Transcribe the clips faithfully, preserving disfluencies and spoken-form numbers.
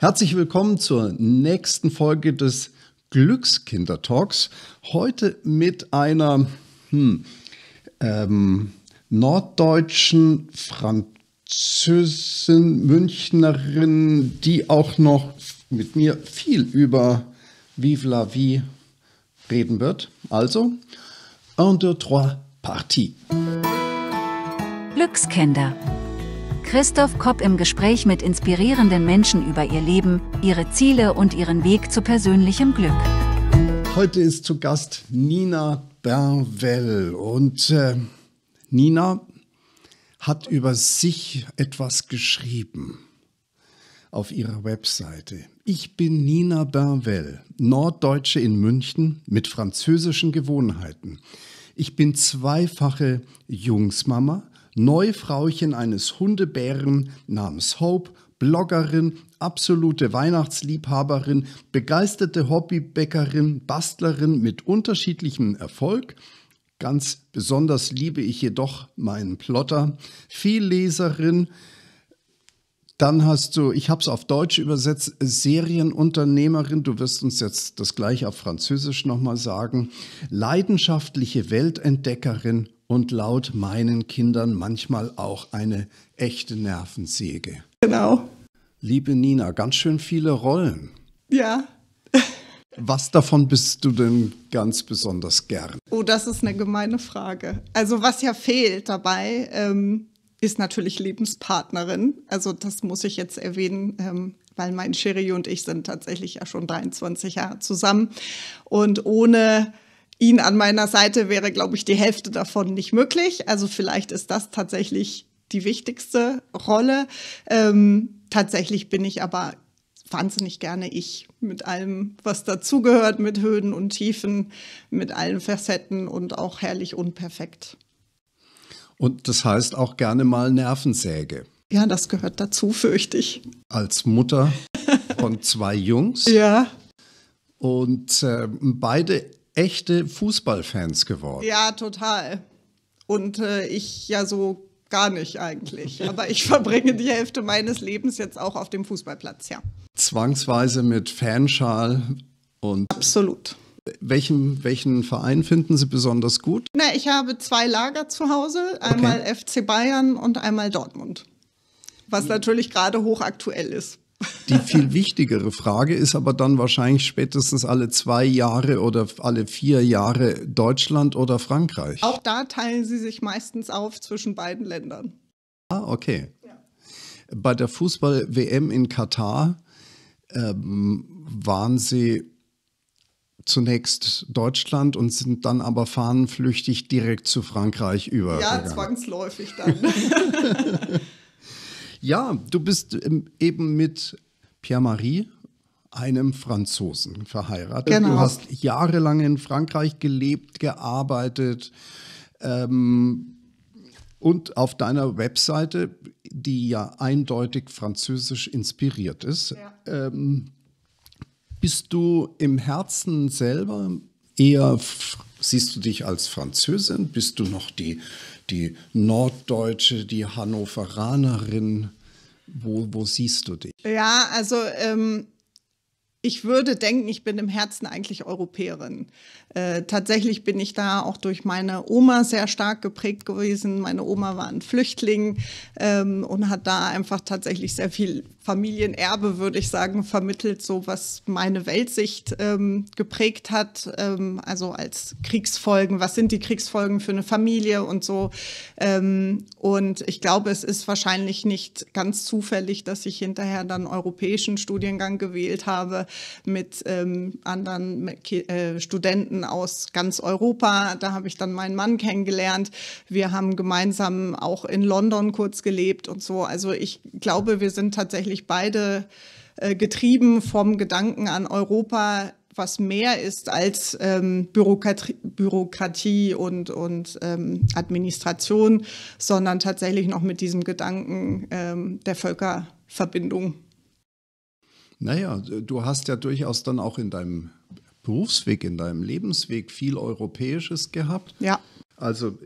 Herzlich willkommen zur nächsten Folge des Glückskinder-Talks. Heute mit einer hm, ähm, norddeutschen Französin, Münchnerin, die auch noch mit mir viel über Vive la Vie reden wird. Also, un, deux, trois, parti. Glückskinder. Christoph Kopp im Gespräch mit inspirierenden Menschen über ihr Leben, ihre Ziele und ihren Weg zu persönlichem Glück. Heute ist zu Gast Nina Binvel und äh, Nina hat über sich etwas geschrieben auf ihrer Webseite. Ich bin Nina Binvel, Norddeutsche in München mit französischen Gewohnheiten. Ich bin zweifache Jungsmama, Neufrauchen eines Hundebären namens Hope, Bloggerin, absolute Weihnachtsliebhaberin, begeisterte Hobbybäckerin, Bastlerin mit unterschiedlichem Erfolg. Ganz besonders liebe ich jedoch meinen Plotter, Vielleserin. Dann hast du, ich habe es auf Deutsch übersetzt, Serienunternehmerin. Du wirst uns jetzt das gleich auf Französisch nochmal sagen. Leidenschaftliche Weltentdeckerin und laut meinen Kindern manchmal auch eine echte Nervensäge. Genau. Liebe Nina, ganz schön viele Rollen. Ja. Was davon bist du denn ganz besonders gern? Oh, das ist eine gemeine Frage. Also was ja fehlt dabei, ähm, ist natürlich Lebenspartnerin. Also das muss ich jetzt erwähnen, ähm, weil mein Chéri und ich sind tatsächlich ja schon dreiundzwanzig Jahre zusammen. Und ohne ihn an meiner Seite wäre, glaube ich, die Hälfte davon nicht möglich. Also vielleicht ist das tatsächlich die wichtigste Rolle. Ähm, tatsächlich bin ich aber wahnsinnig gerne ich mit allem, was dazugehört, mit Höhen und Tiefen, mit allen Facetten und auch herrlich unperfekt. Und das heißt auch gerne mal Nervensäge. Ja, das gehört dazu, fürchte ich. Als Mutter von zwei Jungs. Ja. Und äh, beide echte Fußballfans geworden. Ja, total. Und äh, ich ja so gar nicht eigentlich. Aber ich verbringe die Hälfte meines Lebens jetzt auch auf dem Fußballplatz, ja. Zwangsweise mit Fanschal und... Absolut. Welchen, welchen Verein finden Sie besonders gut? Na, ich habe zwei Lager zu Hause. Einmal okay. F C Bayern und einmal Dortmund. Was natürlich gerade hochaktuell ist. Die viel wichtigere Frage ist aber dann wahrscheinlich spätestens alle zwei Jahre oder alle vier Jahre Deutschland oder Frankreich. Auch da teilen sie sich meistens auf zwischen beiden Ländern. Ah, okay. Ja. Bei der Fußball-W M in Katar ähm, waren sie zunächst Deutschland und sind dann aber fahnenflüchtig direkt zu Frankreich übergegangen. Ja, zwangsläufig dann. Ja, du bist eben mit Pierre-Marie, einem Franzosen, verheiratet. Genau. Du hast jahrelang in Frankreich gelebt, gearbeitet ähm, und auf deiner Webseite, die ja eindeutig französisch inspiriert ist, ja. ähm, bist du im Herzen selber eher, siehst du dich als Französin, bist du noch die... die Norddeutsche, die Hannoveranerin, wo, wo siehst du dich? Ja, also ähm, ich würde denken, ich bin im Herzen eigentlich Europäerin. Äh, tatsächlich bin ich da auch durch meine Oma sehr stark geprägt gewesen. Meine Oma war ein Flüchtling ähm, und hat da einfach tatsächlich sehr viel Familienerbe, würde ich sagen, vermittelt, so was meine Weltsicht ähm, geprägt hat, ähm, also als Kriegsfolgen, was sind die Kriegsfolgen für eine Familie und so. Ähm, und ich glaube, es ist wahrscheinlich nicht ganz zufällig, dass ich hinterher dann einen europäischen Studiengang gewählt habe mit ähm, anderen mit, äh, Studenten aus ganz Europa. Da habe ich dann meinen Mann kennengelernt. Wir haben gemeinsam auch in London kurz gelebt und so. Also ich glaube, wir sind tatsächlich beide äh, getrieben vom Gedanken an Europa, was mehr ist als ähm, Bürokratie, Bürokratie und, und ähm, Administration, sondern tatsächlich noch mit diesem Gedanken ähm, der Völkerverbindung. Naja, du hast ja durchaus dann auch in deinem Berufsweg, in deinem Lebensweg viel Europäisches gehabt. Ja. Also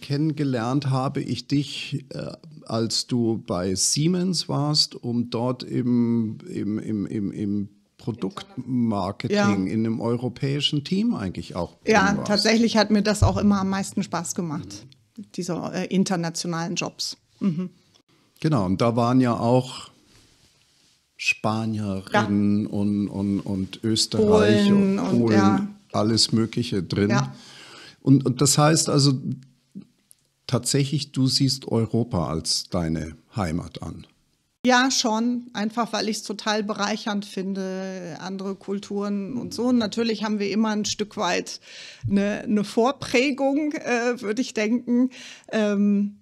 kennengelernt habe ich dich äh, als du bei Siemens warst, um dort im, im, im, im, im Produktmarketing ja. in einem europäischen Team eigentlich auch. Ja, warst. Tatsächlich hat mir das auch immer am meisten Spaß gemacht, mhm. diese äh, internationalen Jobs. Mhm. Genau, und da waren ja auch Spanierinnen ja. und, und, und Österreich Polen, und Polen, und, ja. alles Mögliche drin. Ja. Und, und das heißt also, tatsächlich, du siehst Europa als deine Heimat an. Ja, schon. Einfach, weil ich es total bereichernd finde, andere Kulturen und so. Natürlich haben wir immer ein Stück weit eine, eine Vorprägung, äh, würde ich denken. Ähm,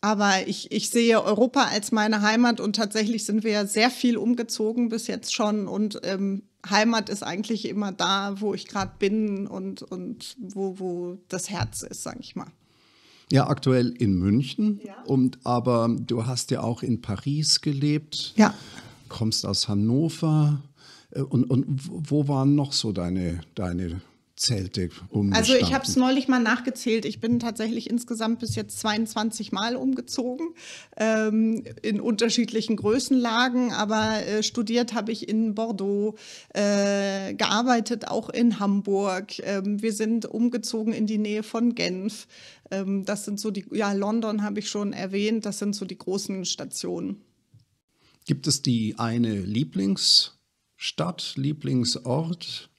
aber ich, ich sehe Europa als meine Heimat und tatsächlich sind wir ja sehr viel umgezogen bis jetzt schon. Und ähm, Heimat ist eigentlich immer da, wo ich gerade bin und, und wo, wo das Herz ist, sage ich mal. Ja, aktuell in München, ja. und, aber du hast ja auch in Paris gelebt, ja. kommst aus Hannover und, und wo waren noch so deine, deine Zelte rumgestanden? Also ich habe es neulich mal nachgezählt, ich bin tatsächlich insgesamt bis jetzt zweiundzwanzig Mal umgezogen, ähm, in unterschiedlichen Größenlagen, aber äh, studiert habe ich in Bordeaux, äh, gearbeitet auch in Hamburg, ähm, wir sind umgezogen in die Nähe von Genf. Das sind so die, ja, London habe ich schon erwähnt, das sind so die großen Stationen. Gibt es die eine Lieblingsstadt, Lieblingsort?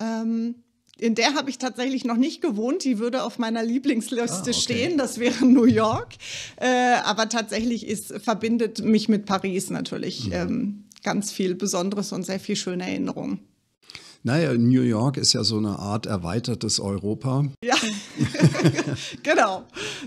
Ähm, in der habe ich tatsächlich noch nicht gewohnt, die würde auf meiner Lieblingsliste ah, okay. stehen, das wäre New York. Äh, aber tatsächlich ist, verbindet mich mit Paris natürlich mhm. ähm, ganz viel Besonderes und sehr viel schöne Erinnerungen. Naja, New York ist ja so eine Art erweitertes Europa. Ja, genau.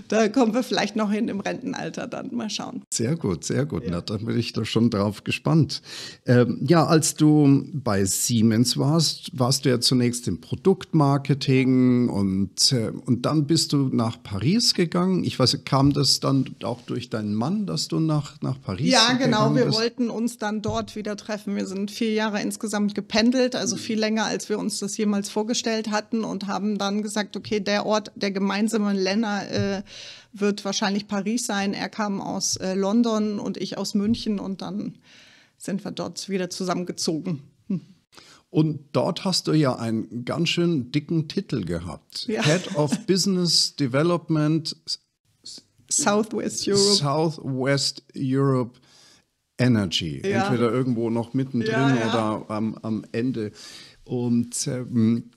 Da kommen wir vielleicht noch hin im Rentenalter dann. Mal schauen. Sehr gut, sehr gut. Ja. Na, da bin ich doch schon drauf gespannt. Ähm, ja, als du bei Siemens warst, warst du ja zunächst im Produktmarketing und, äh, und dann bist du nach Paris gegangen. Ich weiß, kam das dann auch durch deinen Mann, dass du nach, nach Paris gegangen bist? Ja, genau. Wir wollten uns dann dort wieder treffen. Wir sind vier Jahre insgesamt gependelt, also viel länger, als wir uns das jemals vorgestellt hatten und haben dann gesagt, okay, der Ort, der gemeinsame Nenner äh, wird wahrscheinlich Paris sein. Er kam aus äh, London und ich aus München und dann sind wir dort wieder zusammengezogen. Hm. Und dort hast du ja einen ganz schön dicken Titel gehabt. Ja. Head of Business Development Southwest Europe. Southwest Europe. Energy, ja. entweder irgendwo noch mittendrin ja, ja. oder am, am Ende. Und ähm,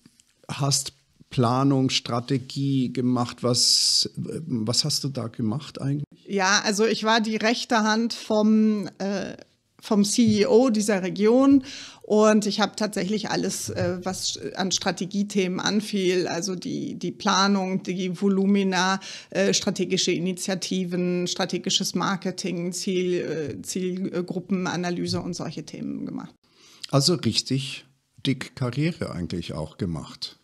hast Planung, Strategie gemacht. Was, was hast du da gemacht eigentlich? Ja, also ich war die rechte Hand vom, äh, vom C E O dieser Region und ich habe tatsächlich alles, äh, was an Strategiethemen anfiel, also die, die Planung, die Volumina, äh, strategische Initiativen, strategisches Marketing, Ziel, äh, Zielgruppenanalyse und solche Themen gemacht. Also richtig dick Karriere eigentlich auch gemacht.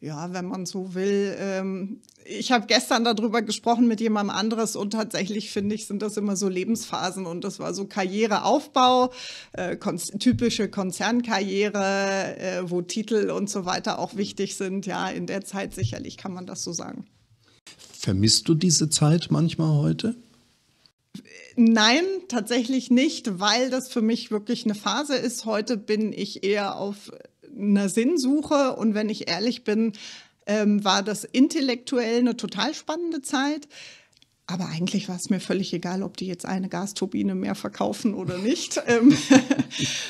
Ja, wenn man so will. Ähm, ich habe gestern darüber gesprochen mit jemandem anderes und tatsächlich finde ich, sind das immer so Lebensphasen und das war so Karriereaufbau, äh, kon- typische Konzernkarriere, äh, wo Titel und so weiter auch wichtig sind. Ja, in der Zeit sicherlich kann man das so sagen. Vermisst du diese Zeit manchmal heute? Nein, tatsächlich nicht, weil das für mich wirklich eine Phase ist. Heute bin ich eher auf einer Sinnsuche und wenn ich ehrlich bin, ähm, war das intellektuell eine total spannende Zeit, aber eigentlich war es mir völlig egal, ob die jetzt eine Gasturbine mehr verkaufen oder nicht. ähm,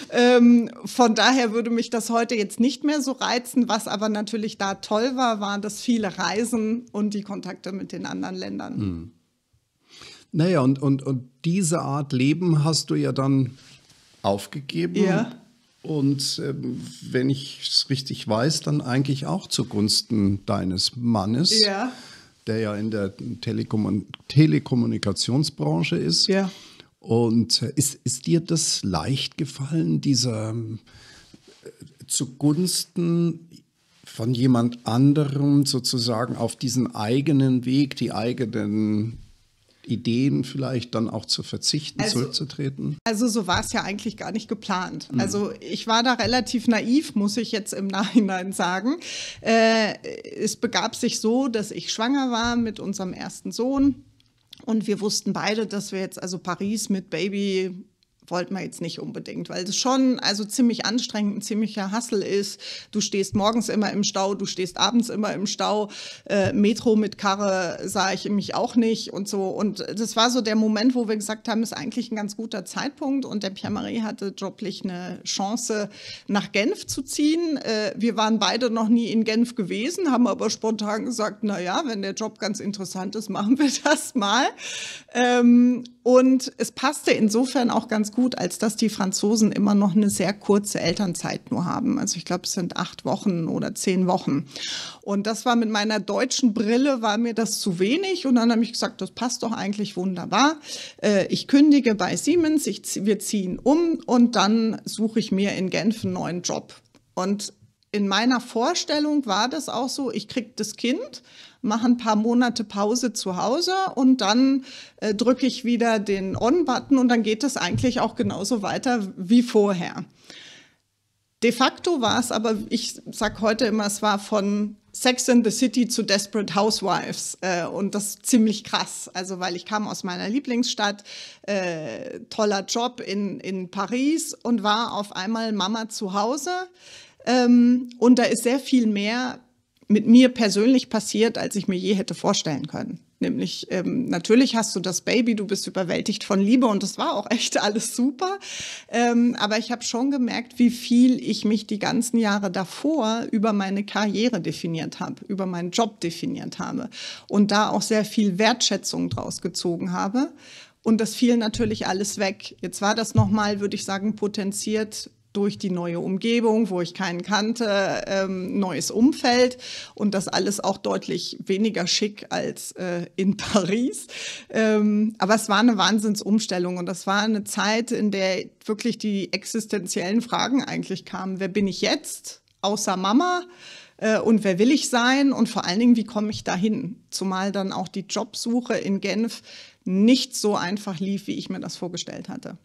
ähm, von daher würde mich das heute jetzt nicht mehr so reizen, was aber natürlich da toll war, waren das viele Reisen und die Kontakte mit den anderen Ländern. Hm. Naja, und, und, und diese Art Leben hast du ja dann aufgegeben. Ja. Und ähm, wenn ich es richtig weiß, dann eigentlich auch zugunsten deines Mannes, ja. der ja in der Telekom- Telekommunikationsbranche ist. Ja. Und äh, ist, ist dir das leicht gefallen, dieser äh, zugunsten von jemand anderem sozusagen auf diesen eigenen Weg, die eigenen Ideen vielleicht dann auch zu verzichten, also, zurückzutreten? Also so war es ja eigentlich gar nicht geplant. Mhm. Also ich war da relativ naiv, muss ich jetzt im Nachhinein sagen. Äh, es begab sich so, dass ich schwanger war mit unserem ersten Sohn Und wir wussten beide, dass wir jetzt, also Paris mit Baby wollten wir jetzt nicht unbedingt, weil es schon also ziemlich anstrengend, ein ziemlicher Hassel ist. Du stehst morgens immer im Stau, du stehst abends immer im Stau. Äh, Metro mit Karre sah ich mich auch nicht und so. Und das war so der Moment, wo wir gesagt haben, ist eigentlich ein ganz guter Zeitpunkt. Und der Pierre-Marie hatte joblich eine Chance, nach Genf zu ziehen. Äh, wir waren beide noch nie in Genf gewesen, haben aber spontan gesagt, na ja, wenn der Job ganz interessant ist, machen wir das mal. Ähm, und es passte insofern auch ganz gut. gut, als dass die Franzosen immer noch eine sehr kurze Elternzeit nur haben. Also ich glaube, es sind acht Wochen oder zehn Wochen. Und das war mit meiner deutschen Brille, war mir das zu wenig. Und dann habe ich gesagt, das passt doch eigentlich wunderbar. Äh, ich kündige bei Siemens, ich, wir ziehen um und dann suche ich mir in Genf einen neuen Job. Und in meiner Vorstellung war das auch so, ich kriege das Kind, mache ein paar Monate Pause zu Hause und dann äh, drücke ich wieder den On-Button und dann geht es eigentlich auch genauso weiter wie vorher. De facto war es aber, ich sage heute immer, es war von Sex in the City zu Desperate Housewives äh, und das ziemlich krass, also weil ich kam aus meiner Lieblingsstadt, äh, toller Job in, in Paris und war auf einmal Mama zu Hause ähm, und da ist sehr viel mehr mit mir persönlich passiert, als ich mir je hätte vorstellen können. Nämlich, ähm, natürlich hast du das Baby, du bist überwältigt von Liebe und das war auch echt alles super. Ähm, aber ich habe schon gemerkt, wie viel ich mich die ganzen Jahre davor über meine Karriere definiert habe, über meinen Job definiert habe und da auch sehr viel Wertschätzung draus gezogen habe. Und das fiel natürlich alles weg. Jetzt war das nochmal, würde ich sagen, potenziert durch die neue Umgebung, wo ich keinen kannte, ähm, neues Umfeld und das alles auch deutlich weniger schick als äh, in Paris. Ähm, aber es war eine Wahnsinnsumstellung und das war eine Zeit, in der wirklich die existenziellen Fragen eigentlich kamen. Wer bin ich jetzt außer Mama äh, und wer will ich sein und vor allen Dingen, wie komme ich dahin? Zumal dann auch die Jobsuche in Genf nicht so einfach lief, wie ich mir das vorgestellt hatte.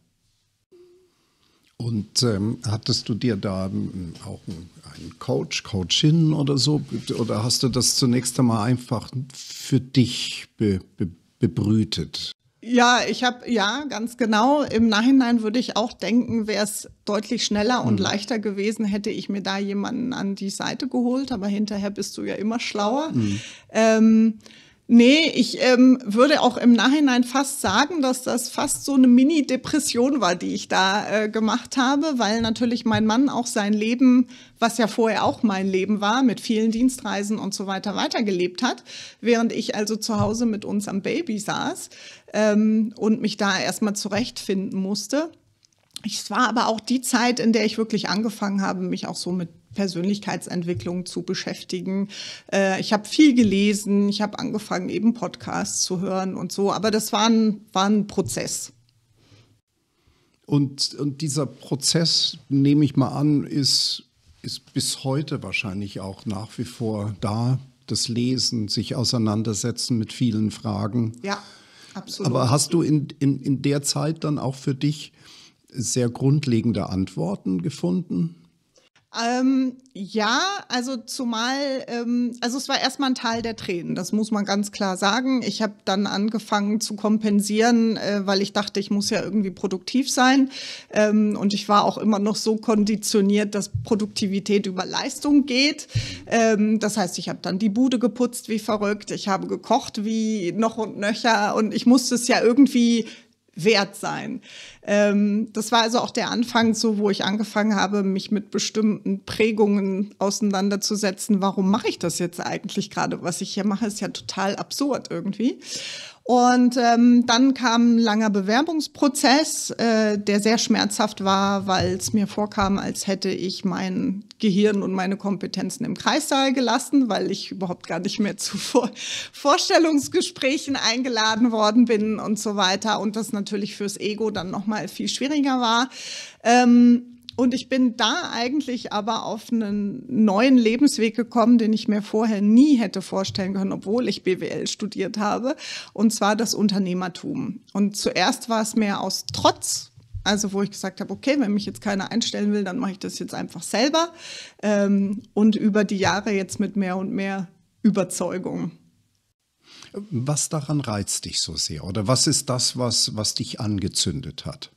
Und ähm, hattest du dir da ähm, auch einen Coach, Coachin oder so? Oder hast du das zunächst einmal einfach für dich be, be, bebrütet? Ja, ich habe, ja, ganz genau. Im Nachhinein würde ich auch denken, wäre es deutlich schneller und mhm. leichter gewesen, hätte ich mir da jemanden an die Seite geholt. Aber hinterher bist du ja immer schlauer. Mhm. Ähm, Nee, ich ähm, würde auch im Nachhinein fast sagen, dass das fast so eine Mini-Depression war, die ich da äh, gemacht habe, weil natürlich mein Mann auch sein Leben, was ja vorher auch mein Leben war, mit vielen Dienstreisen und so weiter weitergelebt hat, während ich also zu Hause mit uns am Baby saß ähm, und mich da erstmal zurechtfinden musste. Es war aber auch die Zeit, in der ich wirklich angefangen habe, mich auch so mit Persönlichkeitsentwicklung zu beschäftigen. Äh, ich habe viel gelesen, ich habe angefangen, eben Podcasts zu hören und so, aber das war ein, war ein Prozess. Und, und dieser Prozess, nehme ich mal an, ist, ist bis heute wahrscheinlich auch nach wie vor da, das Lesen, sich auseinandersetzen mit vielen Fragen. Ja, absolut. Aber hast du in, in, in der Zeit dann auch für dich sehr grundlegende Antworten gefunden? Ähm, ja, also zumal, ähm, also es war erstmal ein Teil der Tränen, das muss man ganz klar sagen. Ich habe dann angefangen zu kompensieren, äh, weil ich dachte, ich muss ja irgendwie produktiv sein. Ähm, und ich war auch immer noch so konditioniert, dass Produktivität über Leistung geht. Ähm, das heißt, ich habe dann die Bude geputzt wie verrückt, ich habe gekocht wie noch und nöcher und ich musste es ja irgendwie wert sein. Ähm, das war also auch der Anfang, so wo ich angefangen habe, mich mit bestimmten Prägungen auseinanderzusetzen. Warum mache ich das jetzt eigentlich gerade? Was ich hier mache, ist ja total absurd irgendwie. Und ähm, dann kam ein langer Bewerbungsprozess, äh, der sehr schmerzhaft war, weil es mir vorkam, als hätte ich mein Gehirn und meine Kompetenzen im Kreissaal gelassen, weil ich überhaupt gar nicht mehr zu Vor- Vorstellungsgesprächen eingeladen worden bin und so weiter. Und das natürlich fürs Ego dann nochmal viel schwieriger war. Ähm, und ich bin da eigentlich aber auf einen neuen Lebensweg gekommen, den ich mir vorher nie hätte vorstellen können, obwohl ich B W L studiert habe, und zwar das Unternehmertum. Und zuerst war es mehr aus Trotz, also wo ich gesagt habe, okay, wenn mich jetzt keiner einstellen will, dann mache ich das jetzt einfach selber, ähm, und über die Jahre jetzt mit mehr und mehr Überzeugung. Was daran reizt dich so sehr? Oder was ist das, was, was dich angezündet hat?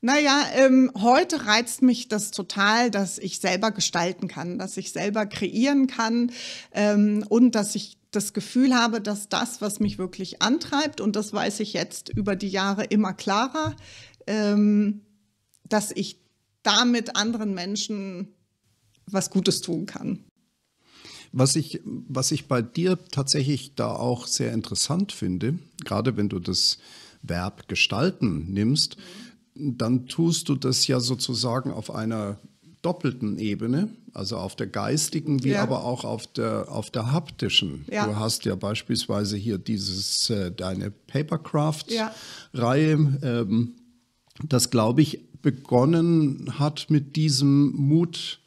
Naja, ähm, heute reizt mich das total, dass ich selber gestalten kann, dass ich selber kreieren kann ähm, und dass ich das Gefühl habe, dass das, was mich wirklich antreibt, und das weiß ich jetzt über die Jahre immer klarer, ähm, dass ich damit anderen Menschen was Gutes tun kann. Was ich, was ich bei dir tatsächlich da auch sehr interessant finde, gerade wenn du das Verb gestalten nimmst, dann tust du das ja sozusagen auf einer doppelten Ebene, also auf der geistigen, wie ja. aber auch auf der, auf der haptischen. Ja. Du hast ja beispielsweise hier dieses, äh, deine Papercraft-Reihe, ja. ähm, das, glaube ich, begonnen hat mit diesem Mut,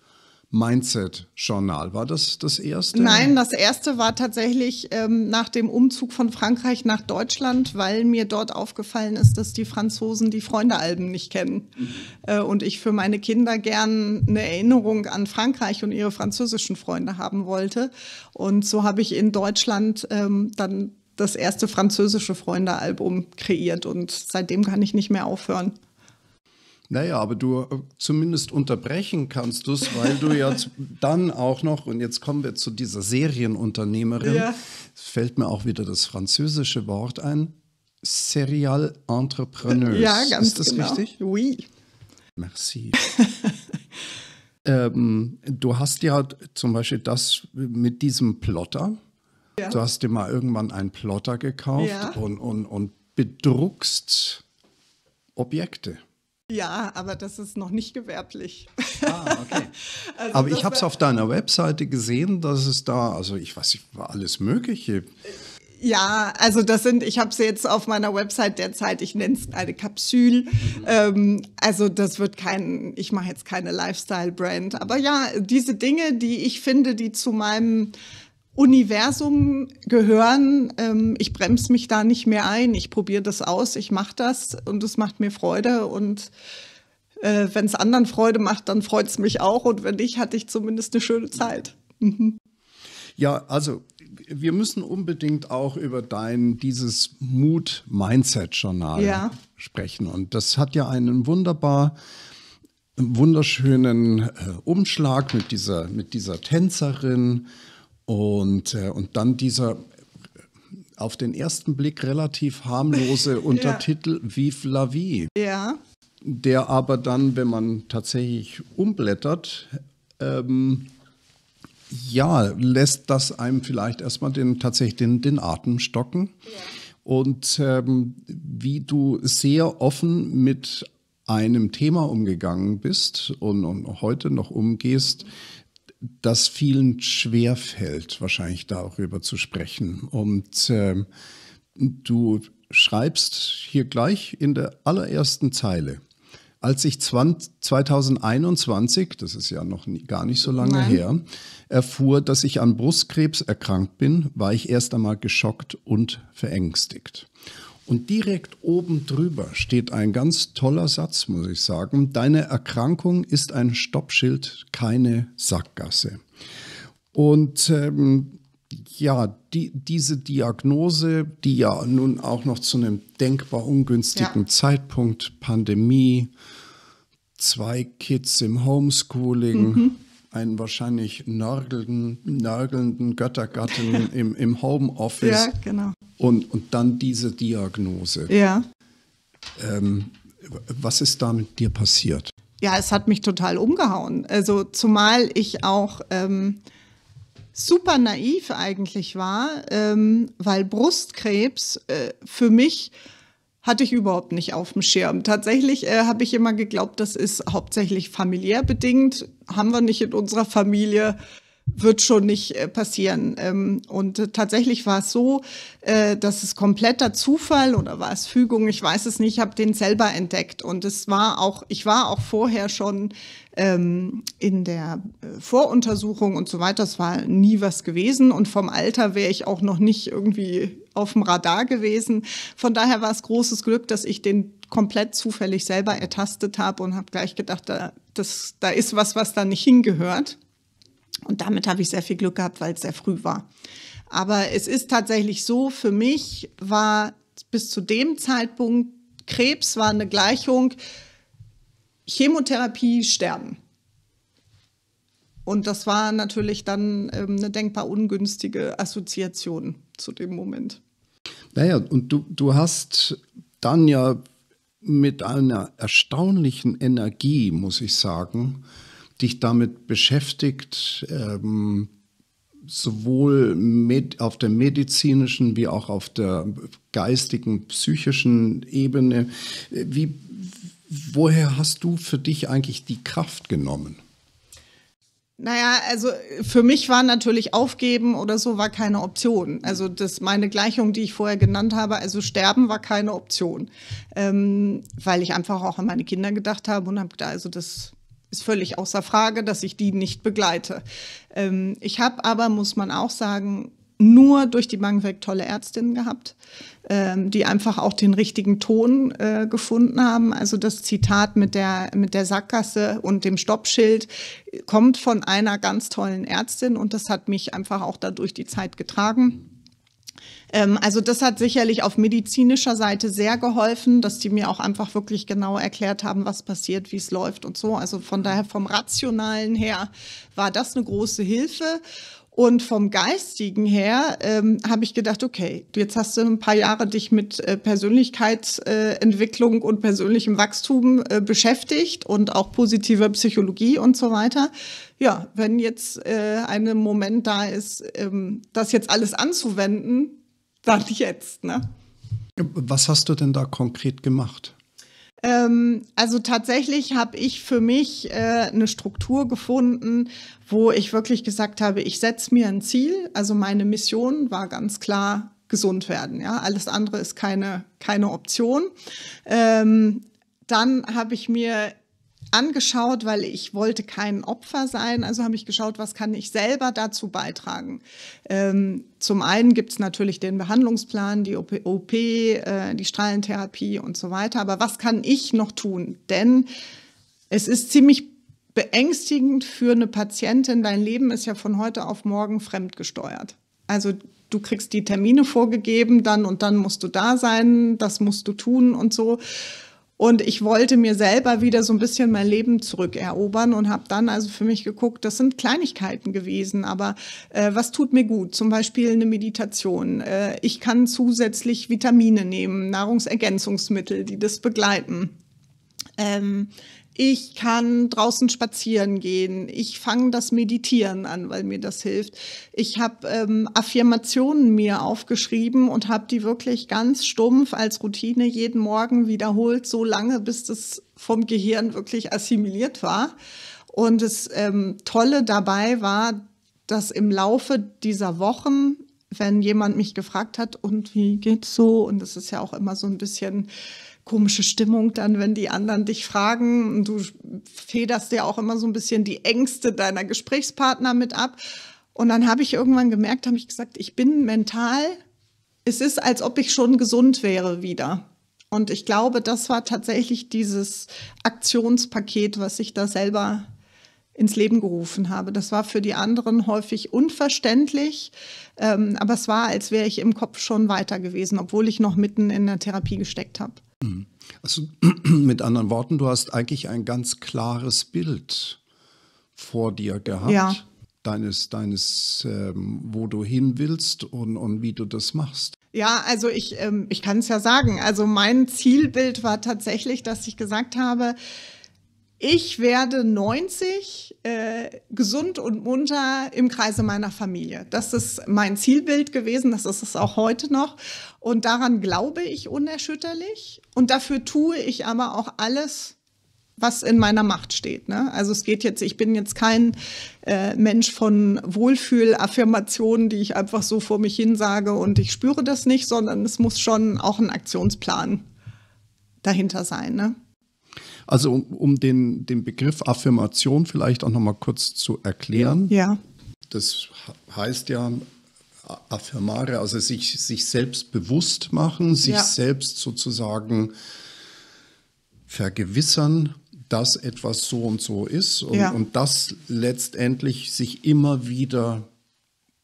Mindset-Journal. War das das erste? Nein, das erste war tatsächlich ähm, nach dem Umzug von Frankreich nach Deutschland, weil mir dort aufgefallen ist, dass die Franzosen die Freundealben nicht kennen. Mhm. Äh, und ich für meine Kinder gern eine Erinnerung an Frankreich und ihre französischen Freunde haben wollte. Und so habe ich in Deutschland ähm, dann das erste französische Freundealbum kreiert. Und seitdem kann ich nicht mehr aufhören. Naja, aber du zumindest unterbrechen kannst du es, weil du ja dann auch noch, und jetzt kommen wir zu dieser Serienunternehmerin, ja. fällt mir auch wieder das französische Wort ein, Serial Entrepreneurs. Ja, ganz Ist das genau. richtig? Oui. Merci. ähm, du hast ja zum Beispiel das mit diesem Plotter, ja. du hast dir mal irgendwann einen Plotter gekauft ja. und, und, und bedruckst Objekte. Ja, aber das ist noch nicht gewerblich. Ah, okay. also aber ich habe es auf deiner Webseite gesehen, dass es da, also ich weiß nicht, war alles Mögliche. Ja, also das sind, ich habe es jetzt auf meiner Website derzeit, ich nenne es eine Kapsül. Mhm. Ähm, also das wird kein, ich mache jetzt keine Lifestyle-Brand. Aber ja, diese Dinge, die ich finde, die zu meinem Universum gehören, ähm, ich bremse mich da nicht mehr ein, ich probiere das aus, ich mache das und es macht mir Freude und äh, wenn es anderen Freude macht, dann freut es mich auch und wenn nicht, hatte ich zumindest eine schöne Zeit. Mhm. Ja, also wir müssen unbedingt auch über dein, dieses Mood-Mindset-Journal ja. sprechen und das hat ja einen wunderbar wunderschönen äh, Umschlag mit dieser, mit dieser Tänzerin. Und, und dann dieser auf den ersten Blick relativ harmlose Untertitel ja. Vive la Vie, ja. der aber dann, wenn man tatsächlich umblättert, ähm, ja, lässt das einem vielleicht erstmal den, tatsächlich den, den Atem stocken. Ja. Und ähm, wie du sehr offen mit einem Thema umgegangen bist und, und heute noch umgehst, dass vielen schwerfällt, wahrscheinlich darüber zu sprechen. Und äh, du schreibst hier gleich in der allerersten Zeile, als ich zwanzig einundzwanzig, das ist ja noch nie, gar nicht so lange Nein. her, erfuhr, dass ich an Brustkrebs erkrankt bin, war ich erst einmal geschockt und verängstigt. Und direkt oben drüber steht ein ganz toller Satz, muss ich sagen. Deine Erkrankung ist ein Stoppschild, keine Sackgasse. Und ähm, ja, die, diese Diagnose, die ja nun auch noch zu einem denkbar ungünstigen ja. Zeitpunkt, Pandemie, zwei Kids im Homeschooling, mhm. einen wahrscheinlich nörgelnden, nörgelnden Göttergatten im, im Homeoffice. Ja, genau. Und, und dann diese Diagnose. Ja. Ähm, was ist da mit dir passiert? Ja, es hat mich total umgehauen. Also zumal ich auch ähm, super naiv eigentlich war, ähm, weil Brustkrebs äh, für mich hatte ich überhaupt nicht auf dem Schirm. Tatsächlich äh, habe ich immer geglaubt, das ist hauptsächlich familiär bedingt. Haben wir nicht in unserer Familie. Wird schon nicht passieren. Und tatsächlich war es so, dass es kompletter Zufall oder war es Fügung, ich weiß es nicht, ich habe den selber entdeckt. Und es war auch, ich war auch vorher schon in der Voruntersuchung und so weiter, es war nie was gewesen. Und vom Alter wäre ich auch noch nicht irgendwie auf dem Radar gewesen. Von daher war es großes Glück, dass ich den komplett zufällig selber ertastet habe und habe gleich gedacht, da, das, da ist was, was da nicht hingehört. Und damit habe ich sehr viel Glück gehabt, weil es sehr früh war. Aber es ist tatsächlich so, für mich war bis zu dem Zeitpunkt Krebs war eine Gleichung Chemotherapie, Sterben. Und das war natürlich dann ähm, eine denkbar ungünstige Assoziation zu dem Moment. Naja, und du, du hast dann ja mit einer erstaunlichen Energie, muss ich sagen, dich damit beschäftigt, ähm, sowohl med- auf der medizinischen wie auch auf der geistigen, psychischen Ebene. Wie, woher hast du für dich eigentlich die Kraft genommen? Naja, also für mich war natürlich aufgeben oder so war keine Option. Also das, meine Gleichung, die ich vorher genannt habe, also sterben war keine Option. Ähm, weil ich einfach auch an meine Kinder gedacht habe und habe gedacht, also das ist völlig außer Frage, dass ich die nicht begleite. Ähm, ich habe aber, muss man auch sagen, nur durch die Bank weg tolle Ärztinnen gehabt, ähm, die einfach auch den richtigen Ton äh, gefunden haben. Also das Zitat mit der, mit der Sackgasse und dem Stoppschild kommt von einer ganz tollen Ärztin und das hat mich einfach auch dadurch die Zeit getragen. Also das hat sicherlich auf medizinischer Seite sehr geholfen, dass die mir auch einfach wirklich genau erklärt haben, was passiert, wie es läuft und so. Also von daher vom Rationalen her war das eine große Hilfe. Und vom Geistigen her ähm, habe ich gedacht, okay, jetzt hast du ein paar Jahre dich mit äh, Persönlichkeitsentwicklung und persönlichem Wachstum äh, beschäftigt und auch positiver Psychologie und so weiter. Ja, wenn jetzt äh, ein Moment da ist, ähm, das jetzt alles anzuwenden, dann jetzt, ne? Was hast du denn da konkret gemacht? Also tatsächlich habe ich für mich äh, eine Struktur gefunden, wo ich wirklich gesagt habe, ich setze mir ein Ziel. Also meine Mission war ganz klar, gesund werden. Ja? Alles andere ist keine, keine Option. Ähm, dann habe ich mir angeschaut, weil ich wollte kein Opfer sein. Also habe ich geschaut, was kann ich selber dazu beitragen. Ähm, zum einen gibt es natürlich den Behandlungsplan, die O P, äh, die Strahlentherapie und so weiter. Aber was kann ich noch tun? Denn es ist ziemlich beängstigend für eine Patientin. Dein Leben ist ja von heute auf morgen fremdgesteuert. Also du kriegst die Termine vorgegeben, dann und dann musst du da sein, das musst du tun und so. Und ich wollte mir selber wieder so ein bisschen mein Leben zurückerobern und habe dann also für mich geguckt, das sind Kleinigkeiten gewesen, aber äh, was tut mir gut? Zum Beispiel eine Meditation. Äh, ich kann zusätzlich Vitamine nehmen, Nahrungsergänzungsmittel, die das begleiten. Ähm, ich kann draußen spazieren gehen. Ich fange das Meditieren an, weil mir das hilft. Ich habe ähm, Affirmationen mir aufgeschrieben und habe die wirklich ganz stumpf als Routine jeden Morgen wiederholt, so lange, bis das vom Gehirn wirklich assimiliert war. Und das ähm, Tolle dabei war, dass im Laufe dieser Wochen, wenn jemand mich gefragt hat, und wie geht's so? Und das ist ja auch immer so ein bisschen komische Stimmung dann, wenn die anderen dich fragen. Du federst ja auch immer so ein bisschen die Ängste deiner Gesprächspartner mit ab. Und dann habe ich irgendwann gemerkt, habe ich gesagt, ich bin mental, es ist, als ob ich schon gesund wäre wieder. Und ich glaube, das war tatsächlich dieses Aktionspaket, was ich da selber ins Leben gerufen habe. Das war für die anderen häufig unverständlich, ähm, aber es war, als wäre ich im Kopf schon weiter gewesen, obwohl ich noch mitten in der Therapie gesteckt habe. Also mit anderen Worten, du hast eigentlich ein ganz klares Bild vor dir gehabt, ja. deines, deines ähm, wo du hin willst und, und wie du das machst. Ja, also ich, ähm, ich kann es ja sagen. Also mein Zielbild war tatsächlich, dass ich gesagt habe, ich werde neunzig, äh, gesund und munter im Kreise meiner Familie. Das ist mein Zielbild gewesen, das ist es auch heute noch. Und daran glaube ich unerschütterlich. Und dafür tue ich aber auch alles, was in meiner Macht steht. Ne? Also es geht jetzt, ich bin jetzt kein äh, Mensch von Wohlfühlaffirmationen, die ich einfach so vor mich hin sage und ich spüre das nicht, sondern es muss schon auch ein Aktionsplan dahinter sein, ne? Also um, um den, den Begriff Affirmation vielleicht auch nochmal kurz zu erklären. Ja. Das heißt ja, affirmare, also sich, sich selbst bewusst machen, sich ja. selbst sozusagen vergewissern, dass etwas so und so ist. Und, ja. und das letztendlich sich immer wieder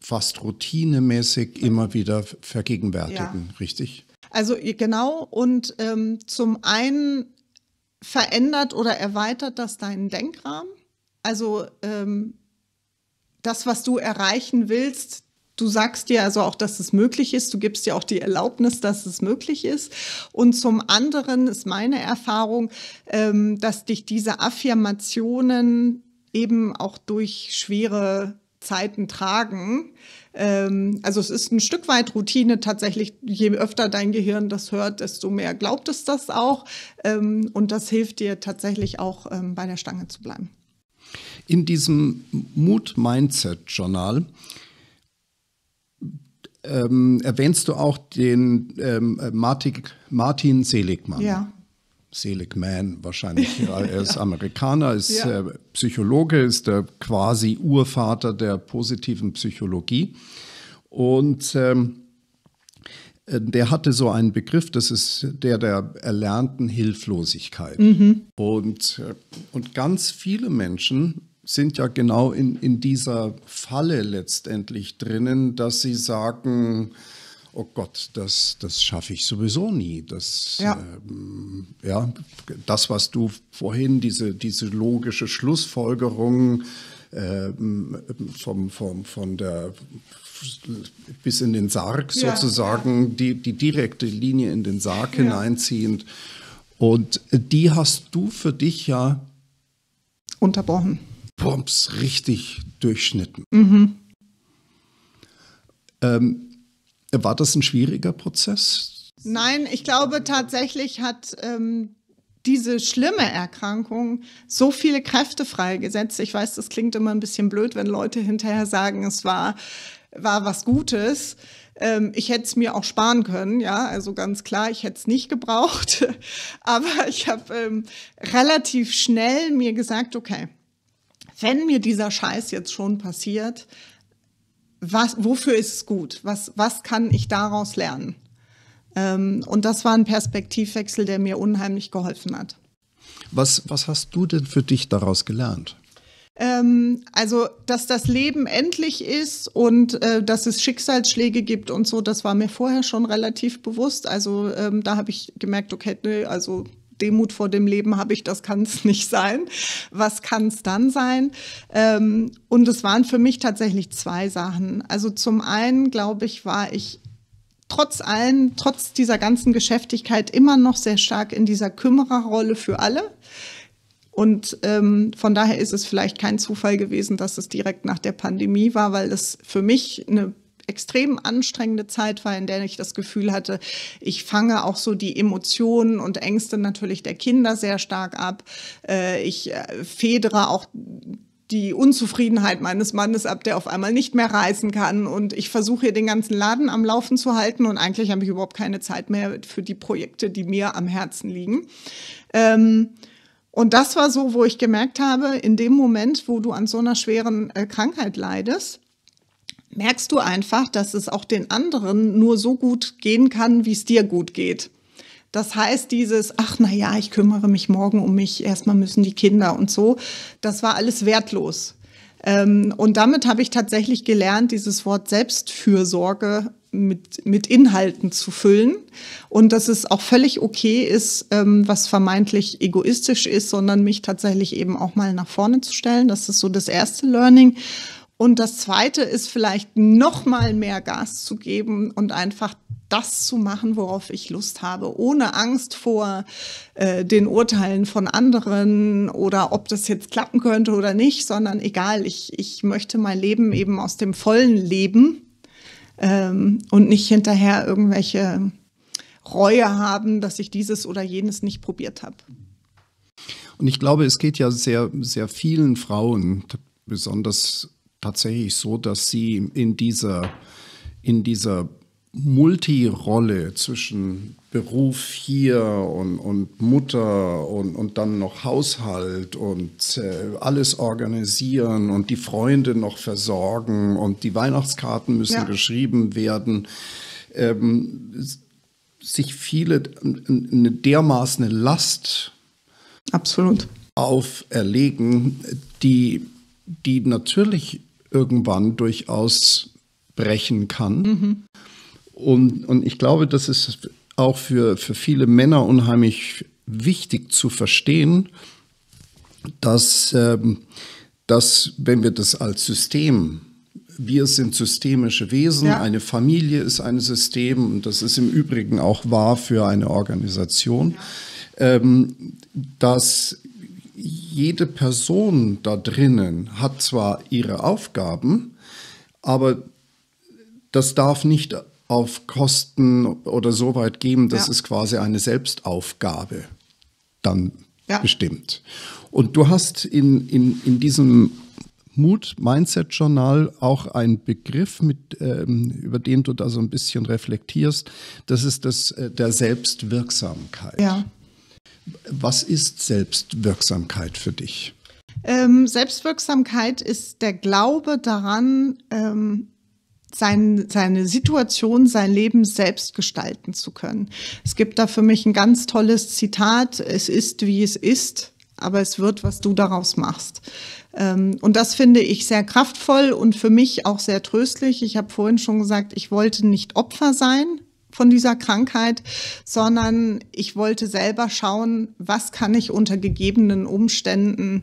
fast routinemäßig immer wieder vergegenwärtigen, ja. Richtig? Also genau, und ähm, zum einen verändert oder erweitert das deinen Denkrahmen. Also ähm, das, was du erreichen willst, du sagst dir also auch, dass es möglich ist, du gibst dir auch die Erlaubnis, dass es möglich ist. Und zum anderen ist meine Erfahrung, ähm, dass dich diese Affirmationen eben auch durch schwere Zeiten tragen. Ähm, also es ist ein Stück weit Routine tatsächlich. Je öfter dein Gehirn das hört, desto mehr glaubt es das auch. Ähm, und das hilft dir tatsächlich auch, ähm, bei der Stange zu bleiben. In diesem Mood-Mindset-Journal ähm, erwähnst du auch den ähm, Martin, Martin Seligmann. Ja. Seligman wahrscheinlich, ja, er ist ja. Amerikaner, ist ja. äh, Psychologe, ist der quasi Urvater der positiven Psychologie. Und ähm, der hatte so einen Begriff, das ist der der erlernten Hilflosigkeit. Mhm. Und, und ganz viele Menschen sind ja genau in, in dieser Falle letztendlich drinnen, dass sie sagen, oh Gott, das, das schaffe ich sowieso nie. Das, ja. Ähm, ja, das, was du vorhin, diese, diese logische Schlussfolgerung ähm, vom, vom, von der, bis in den Sarg ja. sozusagen, die, die direkte Linie in den Sarg ja. hineinziehend. Und die hast du für dich ja unterbrochen. Bums, richtig durchschnitten. Mhm. Ähm, War das ein schwieriger Prozess? Nein, ich glaube tatsächlich hat ähm, diese schlimme Erkrankung so viele Kräfte freigesetzt. Ich weiß, das klingt immer ein bisschen blöd, wenn Leute hinterher sagen, es war, war was Gutes. Ähm, ich hätte es mir auch sparen können, ja, also ganz klar, ich hätte es nicht gebraucht. Aber ich habe ähm, relativ schnell mir gesagt, okay, wenn mir dieser Scheiß jetzt schon passiert, was, wofür ist es gut? Was, was kann ich daraus lernen? Ähm, und das war ein Perspektivwechsel, der mir unheimlich geholfen hat. Was, was hast du denn für dich daraus gelernt? Ähm, also, dass das Leben endlich ist und äh, dass es Schicksalsschläge gibt und so, das war mir vorher schon relativ bewusst. Also, ähm, da habe ich gemerkt, okay, nö, also Demut vor dem Leben habe ich, das kann es nicht sein. Was kann es dann sein? Ähm, und es waren für mich tatsächlich zwei Sachen. Also zum einen, glaube ich, war ich trotz allem, trotz dieser ganzen Geschäftigkeit immer noch sehr stark in dieser Kümmererrolle für alle. Und ähm, von daher ist es vielleicht kein Zufall gewesen, dass es direkt nach der Pandemie war, weil das für mich eine extrem anstrengende Zeit war, in der ich das Gefühl hatte, ich fange auch so die Emotionen und Ängste natürlich der Kinder sehr stark ab. Ich federe auch die Unzufriedenheit meines Mannes ab, der auf einmal nicht mehr reisen kann. Und ich versuche hier den ganzen Laden am Laufen zu halten. Und eigentlich habe ich überhaupt keine Zeit mehr für die Projekte, die mir am Herzen liegen. Ähm Und das war so, wo ich gemerkt habe, in dem Moment, wo du an so einer schweren Krankheit leidest, merkst du einfach, dass es auch den anderen nur so gut gehen kann, wie es dir gut geht. Das heißt, dieses, ach na ja, ich kümmere mich morgen um mich, erstmal müssen die Kinder und so, das war alles wertlos. Und damit habe ich tatsächlich gelernt, dieses Wort Selbstfürsorge mit, mit Inhalten zu füllen und dass es auch völlig okay ist, was vermeintlich egoistisch ist, sondern mich tatsächlich eben auch mal nach vorne zu stellen. Das ist so das erste Learning. Und das Zweite ist vielleicht noch mal mehr Gas zu geben und einfach das zu machen, worauf ich Lust habe, ohne Angst vor äh, den Urteilen von anderen oder ob das jetzt klappen könnte oder nicht, sondern egal, ich, ich möchte mein Leben eben aus dem Vollen leben ähm, und nicht hinterher irgendwelche Reue haben, dass ich dieses oder jenes nicht probiert habe. Und ich glaube, es geht ja sehr, sehr vielen Frauen, besonders tatsächlich so, dass sie in dieser, in dieser Multirolle zwischen Beruf hier und, und Mutter und, und dann noch Haushalt und äh, alles organisieren und die Freunde noch versorgen und die Weihnachtskarten müssen ja. geschrieben werden, ähm, sich viele eine dermaßen Last absolut auferlegen, die, die natürlich irgendwann durchaus brechen kann. Mhm. Und, und ich glaube, das ist auch für, für viele Männer unheimlich wichtig zu verstehen, dass, ähm, dass wenn wir das als System, wir sind systemische Wesen, ja. Eine Familie ist ein System und das ist im Übrigen auch wahr für eine Organisation, ja. ähm, dass jede Person da drinnen hat zwar ihre Aufgaben, aber das darf nicht auf Kosten oder so weit geben, dass ja. es quasi eine Selbstaufgabe dann ja. bestimmt. Und du hast in, in, in diesem Mood-Mindset-Journal auch einen Begriff, mit, ähm, über den du da so ein bisschen reflektierst. Das ist das äh, der Selbstwirksamkeit. Ja. Was ist Selbstwirksamkeit für dich? Ähm, Selbstwirksamkeit ist der Glaube daran, ähm Sein, seine Situation, sein Leben selbst gestalten zu können. Es gibt da für mich ein ganz tolles Zitat: Es ist, wie es ist, aber es wird, was du daraus machst. Und das finde ich sehr kraftvoll und für mich auch sehr tröstlich. Ich habe vorhin schon gesagt, ich wollte nicht Opfer sein von dieser Krankheit, sondern ich wollte selber schauen, was kann ich unter gegebenen Umständen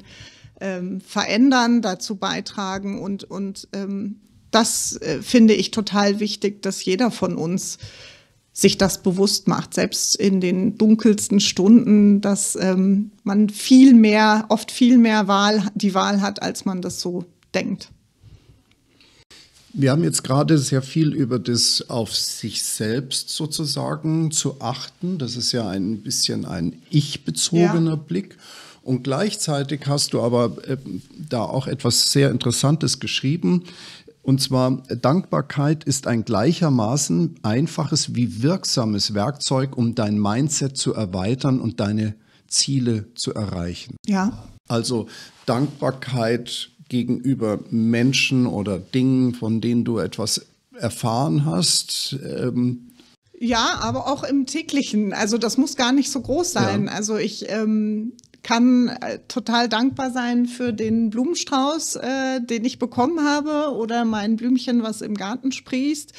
ähm, verändern, dazu beitragen und, und ähm, das äh, finde ich total wichtig, dass jeder von uns sich das bewusst macht, selbst in den dunkelsten Stunden, dass ähm, man viel mehr, oft viel mehr Wahl, die Wahl hat, als man das so denkt. Wir haben jetzt gerade sehr viel über das auf sich selbst sozusagen zu achten. Das ist ja ein bisschen ein ich-bezogener ja. Blick. Und gleichzeitig hast du aber äh, da auch etwas sehr Interessantes geschrieben. Und zwar, Dankbarkeit ist ein gleichermaßen einfaches wie wirksames Werkzeug, um dein Mindset zu erweitern und deine Ziele zu erreichen. Ja. Also Dankbarkeit gegenüber Menschen oder Dingen, von denen du etwas erfahren hast. Ähm, ja, aber auch im täglichen. Also das muss gar nicht so groß sein. Ja. Also ich... Ähm kann total dankbar sein für den Blumenstrauß, äh, den ich bekommen habe oder mein Blümchen, was im Garten sprießt.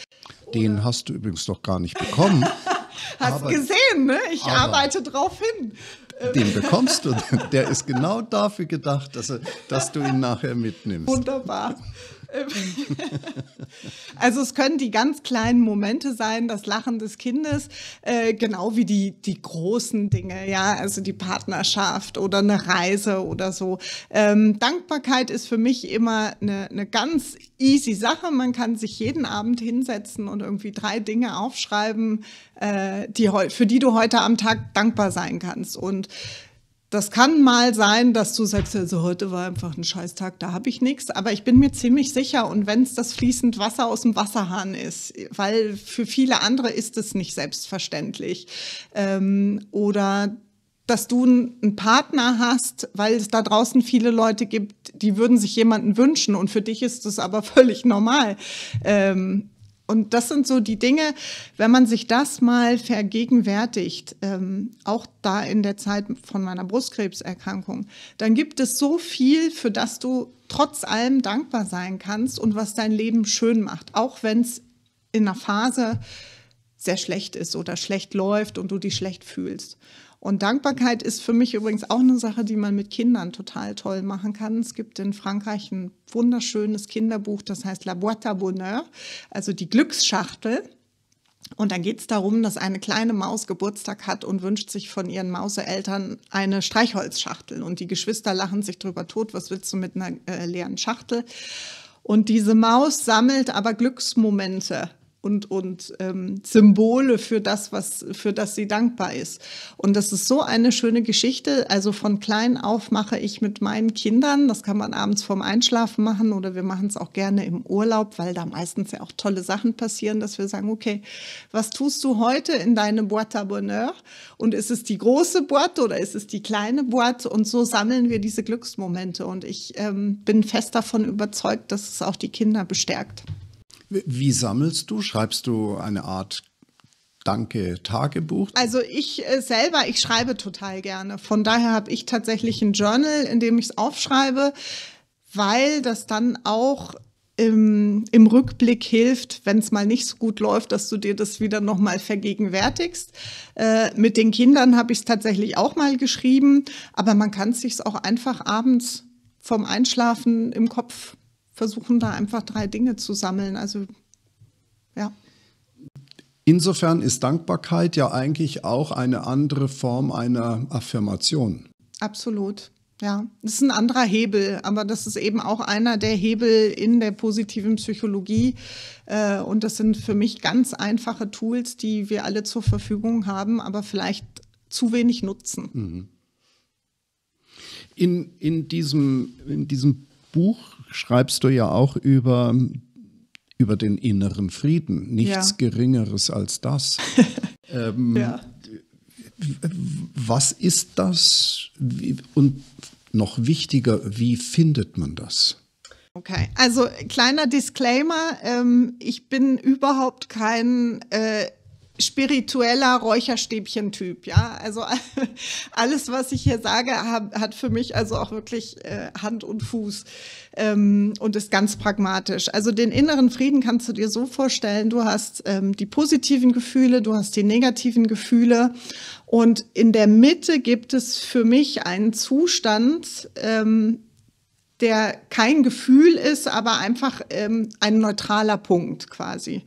Den oder hast du übrigens noch gar nicht bekommen. Hast aber, gesehen, ne? Ich arbeite drauf hin. Den bekommst du. Der ist genau dafür gedacht, dass, er, dass du ihn nachher mitnimmst. Wunderbar. Also es können die ganz kleinen Momente sein, das Lachen des Kindes, äh, genau wie die, die großen Dinge, ja, also die Partnerschaft oder eine Reise oder so. Ähm, Dankbarkeit ist für mich immer eine, eine ganz easy Sache. Man kann sich jeden Abend hinsetzen und irgendwie drei Dinge aufschreiben, äh, die, für die du heute am Tag dankbar sein kannst. Und das kann mal sein, dass du sagst, also heute war einfach ein Scheißtag, da habe ich nichts. Aber ich bin mir ziemlich sicher, und wenn es das fließend Wasser aus dem Wasserhahn ist, weil für viele andere ist es nicht selbstverständlich. Ähm, oder dass du einen Partner hast, weil es da draußen viele Leute gibt, die würden sich jemanden wünschen. Und für dich ist das aber völlig normal. Ähm, und das sind so die Dinge, wenn man sich das mal vergegenwärtigt, ähm, auch da in der Zeit von meiner Brustkrebserkrankung, dann gibt es so viel, für das du trotz allem dankbar sein kannst und was dein Leben schön macht, auch wenn es in einer Phase sehr schlecht ist oder schlecht läuft und du dich schlecht fühlst. Und Dankbarkeit ist für mich übrigens auch eine Sache, die man mit Kindern total toll machen kann. Es gibt in Frankreich ein wunderschönes Kinderbuch, das heißt La Boîte à Bonheur, also die Glücksschachtel. Und dann geht es darum, dass eine kleine Maus Geburtstag hat und wünscht sich von ihren Mauseeltern eine Streichholzschachtel. Und die Geschwister lachen sich drüber tot, was willst du mit einer äh, leeren Schachtel? Und diese Maus sammelt aber Glücksmomente und, und ähm, Symbole für das, was, für das sie dankbar ist. Und das ist so eine schöne Geschichte. Also von klein auf mache ich mit meinen Kindern, das kann man abends vorm Einschlafen machen oder wir machen es auch gerne im Urlaub, weil da meistens ja auch tolle Sachen passieren, dass wir sagen, okay, was tust du heute in deine Boîte à Bonheur? Und ist es die große Boîte oder ist es die kleine Boîte? Und so sammeln wir diese Glücksmomente. Und ich ähm, bin fest davon überzeugt, dass es auch die Kinder bestärkt. Wie sammelst du? Schreibst du eine Art Danke-Tagebuch? Also ich äh, selber, ich schreibe total gerne. Von daher habe ich tatsächlich ein Journal, in dem ich es aufschreibe, weil das dann auch im, im Rückblick hilft, wenn es mal nicht so gut läuft, dass du dir das wieder nochmal vergegenwärtigst. Äh, mit den Kindern habe ich es tatsächlich auch mal geschrieben, aber man kann es sich auch einfach abends vorm Einschlafen im Kopf versuchen, da einfach drei Dinge zu sammeln. Also ja. Insofern ist Dankbarkeit ja eigentlich auch eine andere Form einer Affirmation. Absolut, ja. Das ist ein anderer Hebel, aber das ist eben auch einer der Hebel in der positiven Psychologie. Und das sind für mich ganz einfache Tools, die wir alle zur Verfügung haben, aber vielleicht zu wenig nutzen. In, in diesem, in diesem Buch schreibst du ja auch über... über den inneren Frieden. Nichts ja. Geringeres als das. ähm, ja. Was ist das? Wie, und noch wichtiger, wie findet man das? Okay, also kleiner Disclaimer. Ähm, ich bin überhaupt kein... Äh, spiritueller Räucherstäbchen-Typ, ja, also alles, was ich hier sage, hab, hat für mich also auch wirklich äh, Hand und Fuß ähm, und ist ganz pragmatisch. Also den inneren Frieden kannst du dir so vorstellen, du hast ähm, die positiven Gefühle, du hast die negativen Gefühle und in der Mitte gibt es für mich einen Zustand, ähm, der kein Gefühl ist, aber einfach ähm, ein neutraler Punkt quasi.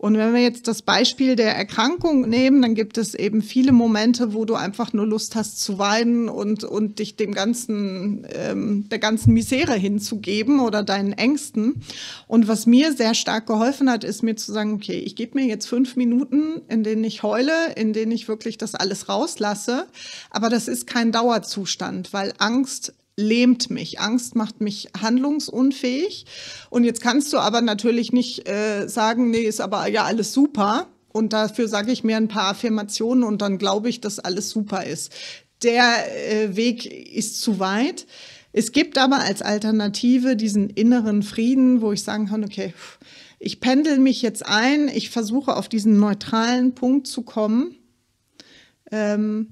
Und wenn wir jetzt das Beispiel der Erkrankung nehmen, dann gibt es eben viele Momente, wo du einfach nur Lust hast zu weinen und, und dich dem ganzen, ähm, der ganzen Misere hinzugeben oder deinen Ängsten. Und was mir sehr stark geholfen hat, ist mir zu sagen, okay, ich gebe mir jetzt fünf Minuten, in denen ich heule, in denen ich wirklich das alles rauslasse. Aber das ist kein Dauerzustand, weil Angst lähmt mich. Angst macht mich handlungsunfähig. Und jetzt kannst du aber natürlich nicht äh, sagen, nee, ist aber ja alles super. Und dafür sage ich mir ein paar Affirmationen und dann glaube ich, dass alles super ist. Der äh, Weg ist zu weit. Es gibt aber als Alternative diesen inneren Frieden, wo ich sagen kann, okay, ich pendel mich jetzt ein, ich versuche auf diesen neutralen Punkt zu kommen. Ähm,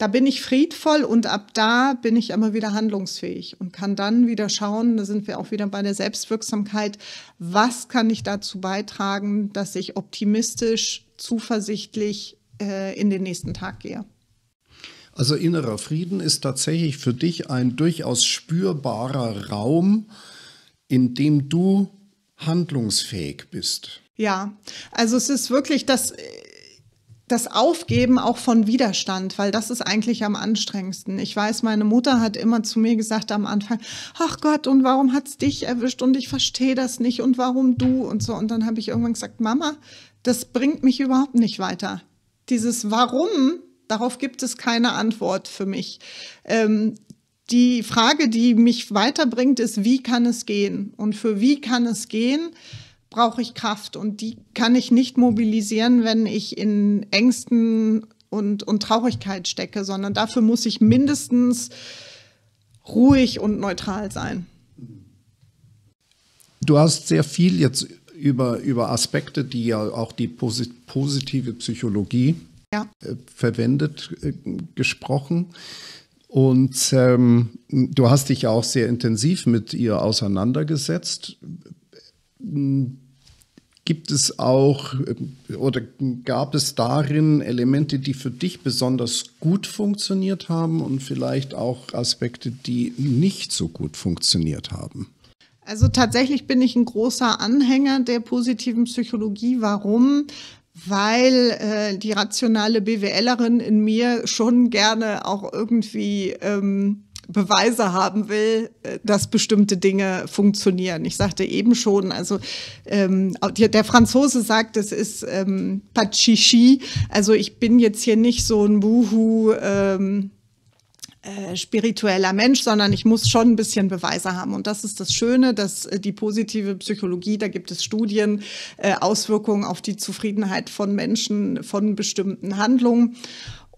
Da bin ich friedvoll und ab da bin ich aber wieder handlungsfähig und kann dann wieder schauen, da sind wir auch wieder bei der Selbstwirksamkeit, was kann ich dazu beitragen, dass ich optimistisch, zuversichtlich äh, in den nächsten Tag gehe. Also innerer Frieden ist tatsächlich für dich ein durchaus spürbarer Raum, in dem du handlungsfähig bist. Ja, also es ist wirklich das... Das Aufgeben auch von Widerstand, weil das ist eigentlich am anstrengendsten. Ich weiß, meine Mutter hat immer zu mir gesagt am Anfang, ach Gott, und warum hat's dich erwischt und ich verstehe das nicht und warum du und so. Und dann habe ich irgendwann gesagt, Mama, das bringt mich überhaupt nicht weiter. Dieses Warum, darauf gibt es keine Antwort für mich. Ähm, die Frage, die mich weiterbringt, ist, wie kann es gehen? Und für wie kann es gehen? Brauche ich Kraft und die kann ich nicht mobilisieren, wenn ich in Ängsten und, und Traurigkeit stecke, sondern dafür muss ich mindestens ruhig und neutral sein. Du hast sehr viel jetzt über, über Aspekte, die ja auch die posit- positive Psychologie ja. äh, verwendet, äh, gesprochen. Und ähm, du hast dich ja auch sehr intensiv mit ihr auseinandergesetzt. Gibt es auch oder gab es darin Elemente, die für dich besonders gut funktioniert haben und vielleicht auch Aspekte, die nicht so gut funktioniert haben? Also tatsächlich bin ich ein großer Anhänger der positiven Psychologie. Warum? Weil äh, die rationale BWLerin in mir schon gerne auch irgendwie... Ähm, Beweise haben will, dass bestimmte Dinge funktionieren. Ich sagte eben schon, also ähm, der Franzose sagt, es ist ähm, pas de chichi. Also ich bin jetzt hier nicht so ein Buhu ähm, äh, spiritueller Mensch, sondern ich muss schon ein bisschen Beweise haben. Und das ist das Schöne, dass die positive Psychologie, da gibt es Studien, äh, Auswirkungen auf die Zufriedenheit von Menschen, von bestimmten Handlungen.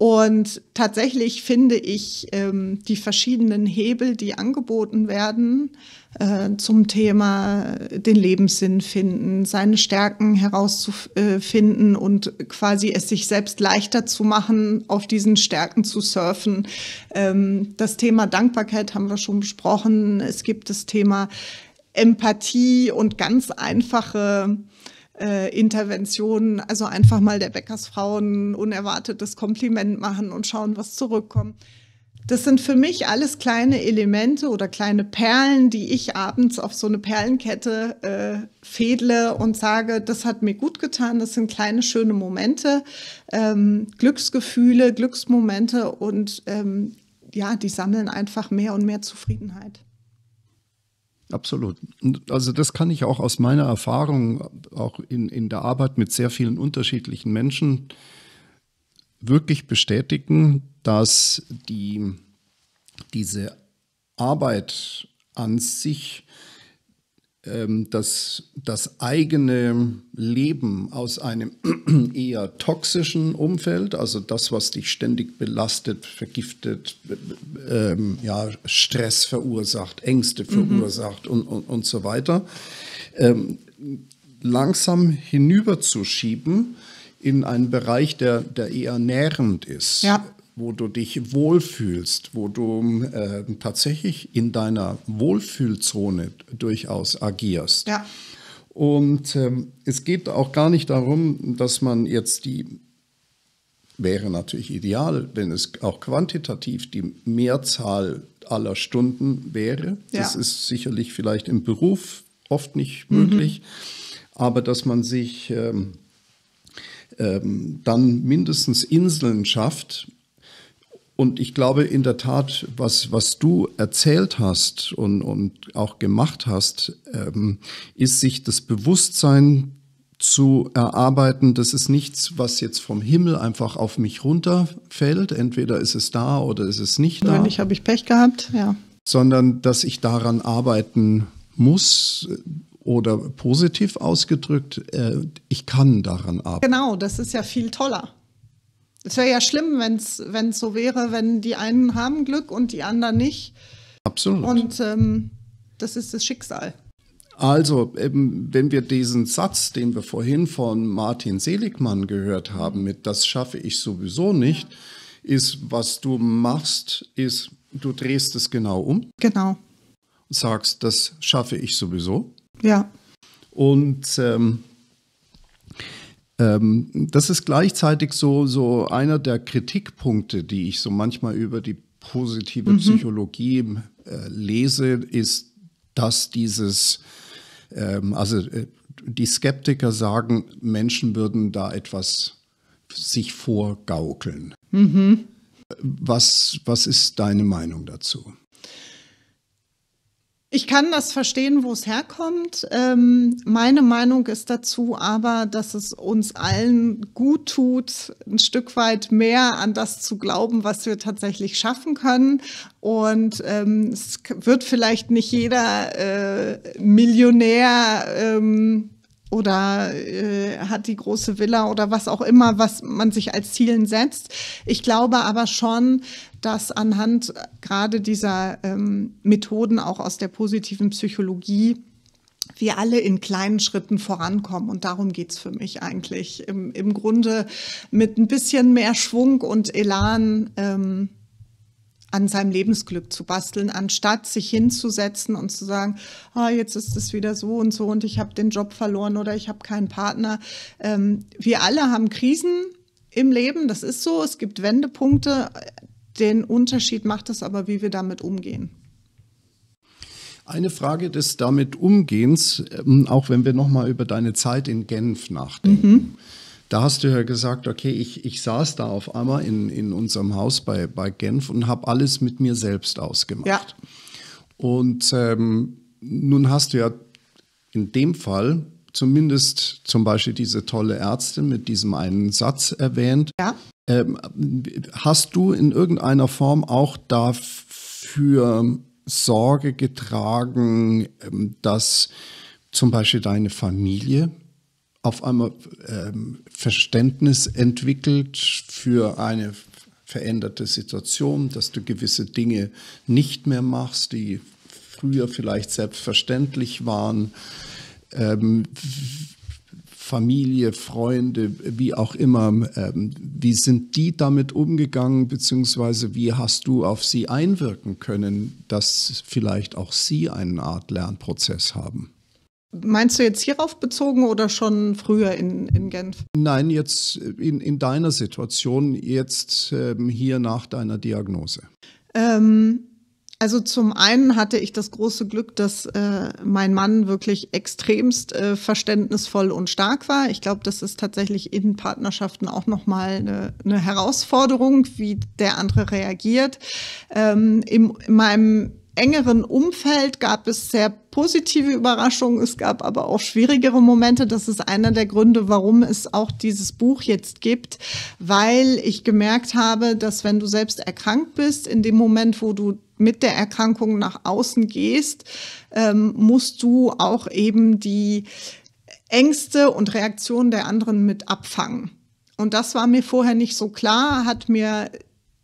Und tatsächlich finde ich ähm, die verschiedenen Hebel, die angeboten werden äh, zum Thema den Lebenssinn finden, seine Stärken herauszufinden und quasi es sich selbst leichter zu machen, auf diesen Stärken zu surfen. Ähm, das Thema Dankbarkeit haben wir schon besprochen. Es gibt das Thema Empathie und ganz einfache äh, Interventionen, also einfach mal der Bäckersfrau ein unerwartetes Kompliment machen und schauen, was zurückkommt. Das sind für mich alles kleine Elemente oder kleine Perlen, die ich abends auf so eine Perlenkette äh, fädle und sage, das hat mir gut getan, das sind kleine, schöne Momente, ähm, Glücksgefühle, Glücksmomente und ähm, ja, die sammeln einfach mehr und mehr Zufriedenheit. Absolut. Also das kann ich auch aus meiner Erfahrung, auch in, in der Arbeit mit sehr vielen unterschiedlichen Menschen, wirklich bestätigen, dass die, diese Arbeit an sich, ähm, das, das eigene Leben aus einem eher toxischen Umfeld, also das, was dich ständig belastet, vergiftet, ähm, ja, Stress verursacht, Ängste verursacht mhm. und, und, und so weiter, ähm, langsam hinüberzuschieben in einen Bereich, der, der eher nährend ist. Ja. Wo du dich wohlfühlst, wo du äh, tatsächlich in deiner Wohlfühlzone durchaus agierst. Ja. Und ähm, es geht auch gar nicht darum, dass man jetzt die, wäre natürlich ideal, wenn es auch quantitativ die Mehrzahl aller Stunden wäre. Ja. Das ist sicherlich vielleicht im Beruf oft nicht möglich, mhm. aber dass man sich ähm, ähm, dann mindestens Inseln schafft. Und ich glaube in der Tat, was, was du erzählt hast und, und auch gemacht hast, ähm, ist sich das Bewusstsein zu erarbeiten, das ist nichts, was jetzt vom Himmel einfach auf mich runterfällt. Entweder ist es da oder ist es nicht da. Neulich habe ich Pech gehabt, ja. Sondern, dass ich daran arbeiten muss oder positiv ausgedrückt, äh, ich kann daran arbeiten. Genau, das ist ja viel toller. Es wäre ja schlimm, wenn es so wäre, wenn die einen haben Glück und die anderen nicht. Absolut. Und ähm, das ist das Schicksal. Also, eben, wenn wir diesen Satz, den wir vorhin von Martin Seligmann gehört haben, mit das schaffe ich sowieso nicht, ja. ist, was du machst, ist, du drehst es genau um. Genau. Und sagst, das schaffe ich sowieso. Ja. Und ähm, das ist gleichzeitig so, so einer der Kritikpunkte, die ich so manchmal über die positive mhm. Psychologie äh, lese, ist, dass dieses, ähm, also äh, die Skeptiker sagen, Menschen würden da etwas sich vorgaukeln. Mhm. Was, was ist deine Meinung dazu? Ich kann das verstehen, wo es herkommt. Ähm, meine Meinung ist dazu aber, dass es uns allen gut tut, ein Stück weit mehr an das zu glauben, was wir tatsächlich schaffen können. Und ähm, es wird vielleicht nicht jeder äh, Millionär ähm, oder äh, hat die große Villa oder was auch immer, was man sich als Zielen setzt. Ich glaube aber schon, dass anhand gerade dieser ähm, Methoden auch aus der positiven Psychologie wir alle in kleinen Schritten vorankommen. Und darum geht's für mich eigentlich. Im, im Grunde mit ein bisschen mehr Schwung und Elan ähm, an seinem Lebensglück zu basteln, anstatt sich hinzusetzen und zu sagen, ah, jetzt ist es wieder so und so und ich habe den Job verloren oder ich habe keinen Partner. Ähm, wir alle haben Krisen im Leben, das ist so, es gibt Wendepunkte. Den Unterschied macht es aber, wie wir damit umgehen. Eine Frage des damit Umgehens, auch wenn wir nochmal über deine Zeit in Genf nachdenken. Mhm. Da hast du ja gesagt, okay, ich, ich saß da auf einmal in, in unserem Haus bei, bei Genf und habe alles mit mir selbst ausgemacht. Ja. Und ähm, nun hast du ja in dem Fall zumindest zum Beispiel diese tolle Ärztin mit diesem einen Satz erwähnt. Ja. Ähm, hast du in irgendeiner Form auch dafür Sorge getragen, dass zum Beispiel deine Familie auf einmal ähm, Verständnis entwickelt für eine veränderte Situation, dass du gewisse Dinge nicht mehr machst, die früher vielleicht selbstverständlich waren? Ähm, Familie, Freunde, wie auch immer, ähm, wie sind die damit umgegangen, beziehungsweise wie hast du auf sie einwirken können, dass vielleicht auch sie eine Art Lernprozess haben? Meinst du jetzt hierauf bezogen oder schon früher in, in Genf? Nein, jetzt in, in deiner Situation, jetzt ähm, hier nach deiner Diagnose. Ähm, also zum einen hatte ich das große Glück, dass äh, mein Mann wirklich extremst äh, verständnisvoll und stark war. Ich glaube, das ist tatsächlich in Partnerschaften auch nochmal eine, eine Herausforderung, wie der andere reagiert. Ähm, in, in meinem engeren Umfeld gab es sehr positive Überraschungen, es gab aber auch schwierigere Momente. Das ist einer der Gründe, warum es auch dieses Buch jetzt gibt, weil ich gemerkt habe, dass wenn du selbst erkrankt bist, in dem Moment, wo du mit der Erkrankung nach außen gehst, ähm, musst du auch eben die Ängste und Reaktionen der anderen mit abfangen. Und das war mir vorher nicht so klar, hat mir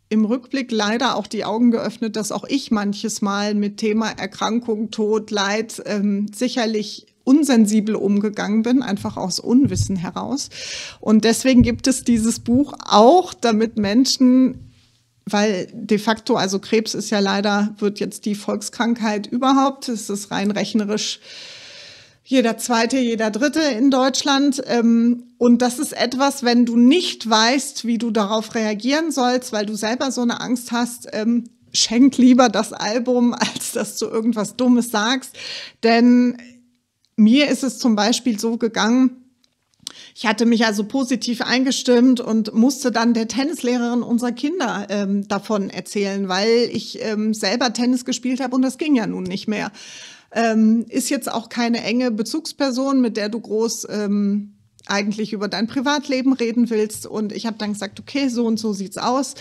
im Rückblick leider auch die Augen geöffnet, dass auch ich manches Mal mit Thema Erkrankung, Tod, Leid ähm, sicherlich unsensibel umgegangen bin, einfach aus Unwissen heraus. Und deswegen gibt es dieses Buch auch, damit Menschen, weil de facto, also Krebs ist ja leider, wird jetzt die Volkskrankheit überhaupt, es ist rein rechnerisch jeder Zweite, jeder Dritte in Deutschland. Und das ist etwas, wenn du nicht weißt, wie du darauf reagieren sollst, weil du selber so eine Angst hast, schenk lieber das Album, als dass du irgendwas Dummes sagst. Denn mir ist es zum Beispiel so gegangen, ich hatte mich also positiv eingestimmt und musste dann der Tennislehrerin unserer Kinder ähm, davon erzählen, weil ich ähm, selber Tennis gespielt habe und das ging ja nun nicht mehr. Ähm, ist jetzt auch keine enge Bezugsperson, mit der du groß ähm, eigentlich über dein Privatleben reden willst. Und ich habe dann gesagt, okay, so und so sieht's aus.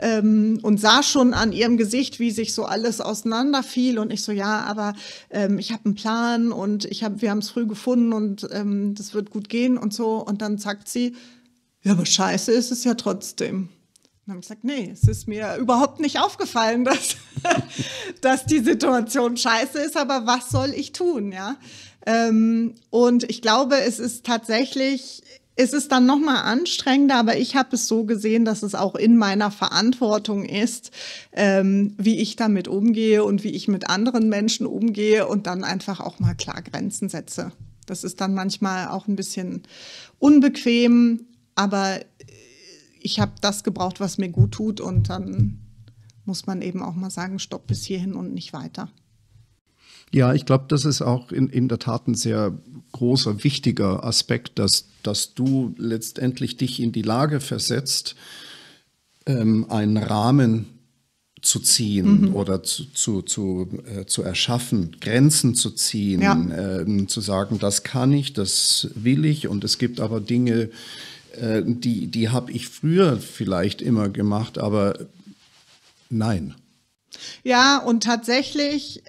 Ähm, und sah schon an ihrem Gesicht, wie sich so alles auseinanderfiel. Und ich so, ja, aber ähm, ich habe einen Plan und ich hab, wir haben es früh gefunden und ähm, das wird gut gehen und so. Und dann sagt sie, ja, aber scheiße ist es ja trotzdem. Dann habe ich gesagt, nee, es ist mir überhaupt nicht aufgefallen, dass, dass die Situation scheiße ist, aber was soll ich tun, ja? Ähm, und ich glaube, es ist tatsächlich, es ist dann nochmal anstrengender, aber ich habe es so gesehen, dass es auch in meiner Verantwortung ist, ähm, wie ich damit umgehe und wie ich mit anderen Menschen umgehe und dann einfach auch mal klar Grenzen setze. Das ist dann manchmal auch ein bisschen unbequem, aber ich habe das gebraucht, was mir gut tut und dann muss man eben auch mal sagen, stopp bis hierhin und nicht weiter. Ja, ich glaube, das ist auch in, in der Tat ein sehr großer, wichtiger Aspekt, dass, dass du letztendlich dich in die Lage versetzt, ähm, einen Rahmen zu ziehen mhm. oder zu, zu, zu, äh, zu erschaffen, Grenzen zu ziehen, ja. äh, zu sagen, das kann ich, das will ich und es gibt aber Dinge, Die, die habe ich früher vielleicht immer gemacht, aber nein. Ja, und tatsächlich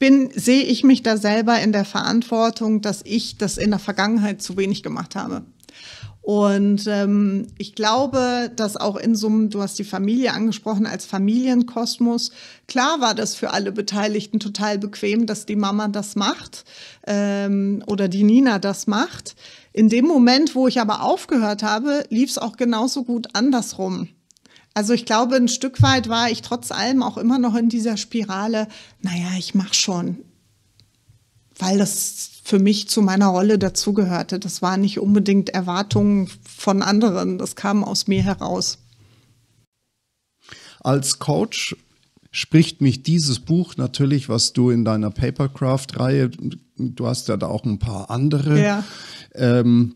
bin, sehe ich mich da selber in der Verantwortung, dass ich das in der Vergangenheit zu wenig gemacht habe. Und ähm, ich glaube, dass auch in so einem, du hast die Familie angesprochen, als Familienkosmos, klar war das für alle Beteiligten total bequem, dass die Mama das macht ähm, oder die Nina das macht. In dem Moment, wo ich aber aufgehört habe, lief es auch genauso gut andersrum. Also ich glaube, ein Stück weit war ich trotz allem auch immer noch in dieser Spirale, naja, ich mache schon, weil das für mich zu meiner Rolle dazugehörte. Das waren nicht unbedingt Erwartungen von anderen, das kam aus mir heraus. Als Coach spricht mich dieses Buch natürlich, was du in deiner Papercraft-Reihe, du hast ja da auch ein paar andere, ja. ähm,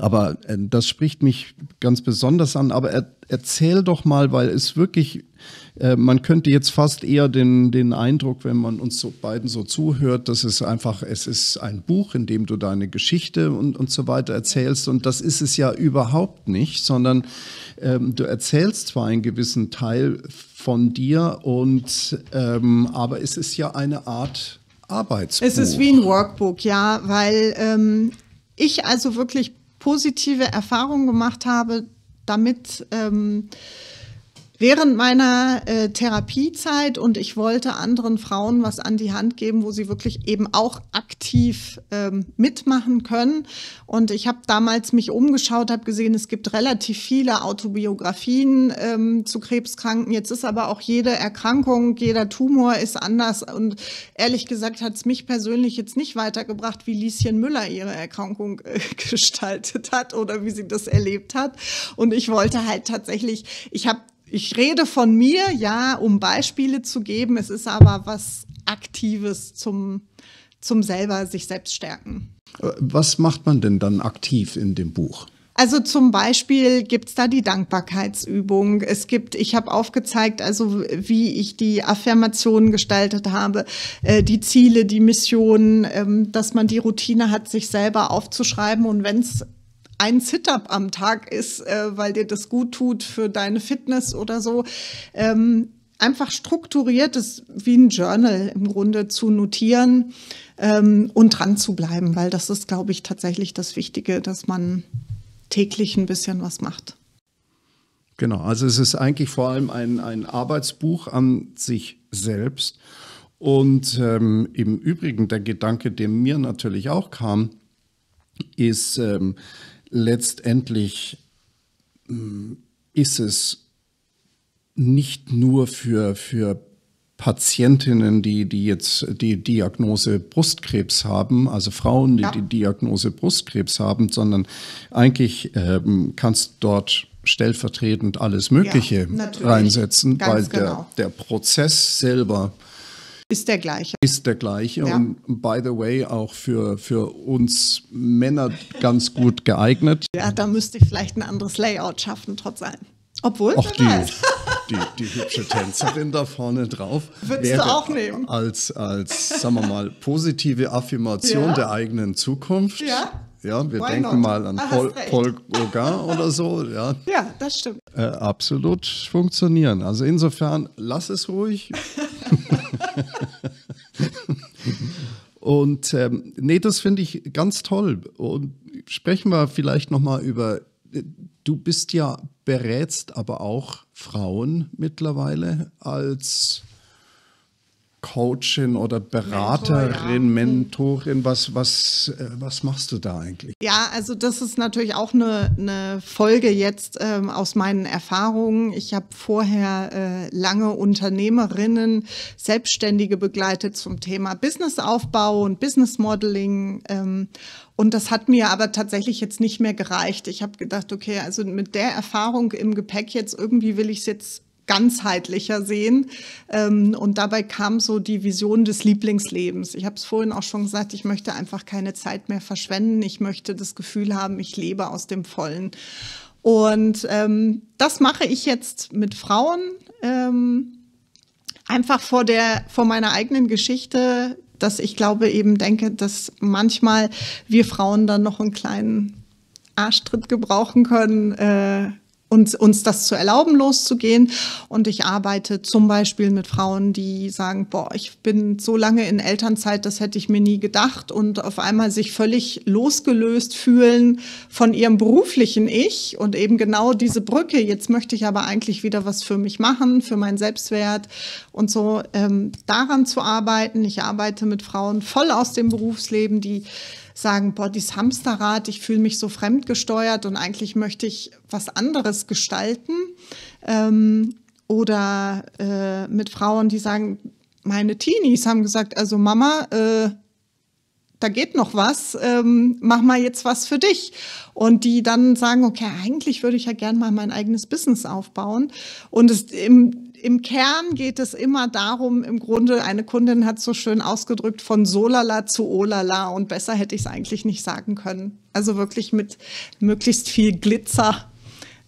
aber äh, das spricht mich ganz besonders an. Aber er, erzähl doch mal, weil es wirklich, äh, man könnte jetzt fast eher den, den Eindruck, wenn man uns so beiden so zuhört, dass es einfach, es ist ein Buch, in dem du deine Geschichte und, und so weiter erzählst. Und das ist es ja überhaupt nicht, sondern ähm, du erzählst zwar einen gewissen Teil von dir, und ähm, aber es ist ja eine Art Arbeitsbuch. Es ist wie ein Workbook, ja, weil ähm, ich also wirklich positive Erfahrungen gemacht habe, damit ähm, während meiner äh, Therapiezeit, und ich wollte anderen Frauen was an die Hand geben, wo sie wirklich eben auch aktiv ähm, mitmachen können. Und ich habe damals mich umgeschaut, habe gesehen, es gibt relativ viele Autobiografien ähm, zu Krebskranken. Jetzt ist aber auch jede Erkrankung, jeder Tumor ist anders. Und ehrlich gesagt hat es mich persönlich jetzt nicht weitergebracht, wie Lieschen Müller ihre Erkrankung äh, gestaltet hat oder wie sie das erlebt hat. Und ich wollte halt tatsächlich, ich habe Ich rede von mir, ja, um Beispiele zu geben. Es ist aber was Aktives zum, zum selber sich selbst stärken. Was macht man denn dann aktiv in dem Buch? Also zum Beispiel gibt's da die Dankbarkeitsübung. Es gibt, ich habe aufgezeigt, also wie ich die Affirmationen gestaltet habe, äh, die Ziele, die Missionen, ähm, dass man die Routine hat, sich selber aufzuschreiben, und wenn's ein Sit-up am Tag ist, äh, weil dir das gut tut für deine Fitness oder so. Ähm, einfach strukturiert ist, wie ein Journal im Grunde zu notieren ähm, und dran zu bleiben, weil das ist, glaube ich, tatsächlich das Wichtige, dass man täglich ein bisschen was macht. Genau, also es ist eigentlich vor allem ein, ein Arbeitsbuch an sich selbst. Und ähm, im Übrigen der Gedanke, der mir natürlich auch kam, ist ähm, letztendlich ähm, ist es nicht nur für, für Patientinnen, die, die jetzt die Diagnose Brustkrebs haben, also Frauen, die ja. die Diagnose Brustkrebs haben, sondern eigentlich ähm, kannst du dort stellvertretend alles Mögliche ja, reinsetzen, Ganz weil genau. der, der Prozess selber ist der gleiche. Ist der gleiche ja. Und by the way auch für, für uns Männer ganz gut geeignet. Ja, da müsste ich vielleicht ein anderes Layout schaffen, trotz allem. Obwohl, auch die, die, die hübsche Tänzerin da vorne drauf. Würdest du auch nehmen? Als, als, sagen wir mal, positive Affirmation ja. der eigenen Zukunft. Ja. Ja, wir Why denken not? mal an ah, Paul, Paul Gauguin oder so. Ja, ja das stimmt. Äh, absolut funktionieren. Also insofern, lass es ruhig. Und ähm, nee, das finde ich ganz toll. Und sprechen wir vielleicht nochmal über, du bist ja, berätst aber auch Frauen mittlerweile als Coachin oder Beraterin, Mentor, ja. Mentorin, was, was, was machst du da eigentlich? Ja, also das ist natürlich auch eine, eine Folge jetzt ähm, aus meinen Erfahrungen. Ich habe vorher äh, lange Unternehmerinnen, Selbstständige begleitet zum Thema Businessaufbau und Business Modeling. Ähm, Und das hat mir aber tatsächlich jetzt nicht mehr gereicht. Ich habe gedacht, okay, also mit der Erfahrung im Gepäck jetzt irgendwie will ich es jetzt ganzheitlicher sehen. Und dabei kam so die Vision des Lieblingslebens. Ich habe es vorhin auch schon gesagt, ich möchte einfach keine Zeit mehr verschwenden. Ich möchte das Gefühl haben, ich lebe aus dem Vollen. Und ähm, das mache ich jetzt mit Frauen. Ähm, einfach vor der, vor meiner eigenen Geschichte, dass ich glaube eben denke, dass manchmal wir Frauen dann noch einen kleinen Arschtritt gebrauchen können, äh, uns, uns das zu erlauben, loszugehen. Und ich arbeite zum Beispiel mit Frauen, die sagen, boah, ich bin so lange in Elternzeit, das hätte ich mir nie gedacht, und auf einmal sich völlig losgelöst fühlen von ihrem beruflichen Ich und eben genau diese Brücke, jetzt möchte ich aber eigentlich wieder was für mich machen, für meinen Selbstwert und so, ähm, daran zu arbeiten. Ich arbeite mit Frauen voll aus dem Berufsleben, die sagen, boah, dieses Hamsterrad, ich fühle mich so fremdgesteuert und eigentlich möchte ich was anderes gestalten. Ähm, oder äh, mit Frauen, die sagen, meine Teenies haben gesagt, also Mama, äh, da geht noch was, ähm, mach mal jetzt was für dich. Und die dann sagen, okay, eigentlich würde ich ja gerne mal mein eigenes Business aufbauen. Und es im Im Kern geht es immer darum, im Grunde, eine Kundin hat so schön ausgedrückt, von Solala zu Olala, und besser hätte ich es eigentlich nicht sagen können. Also wirklich mit möglichst viel Glitzer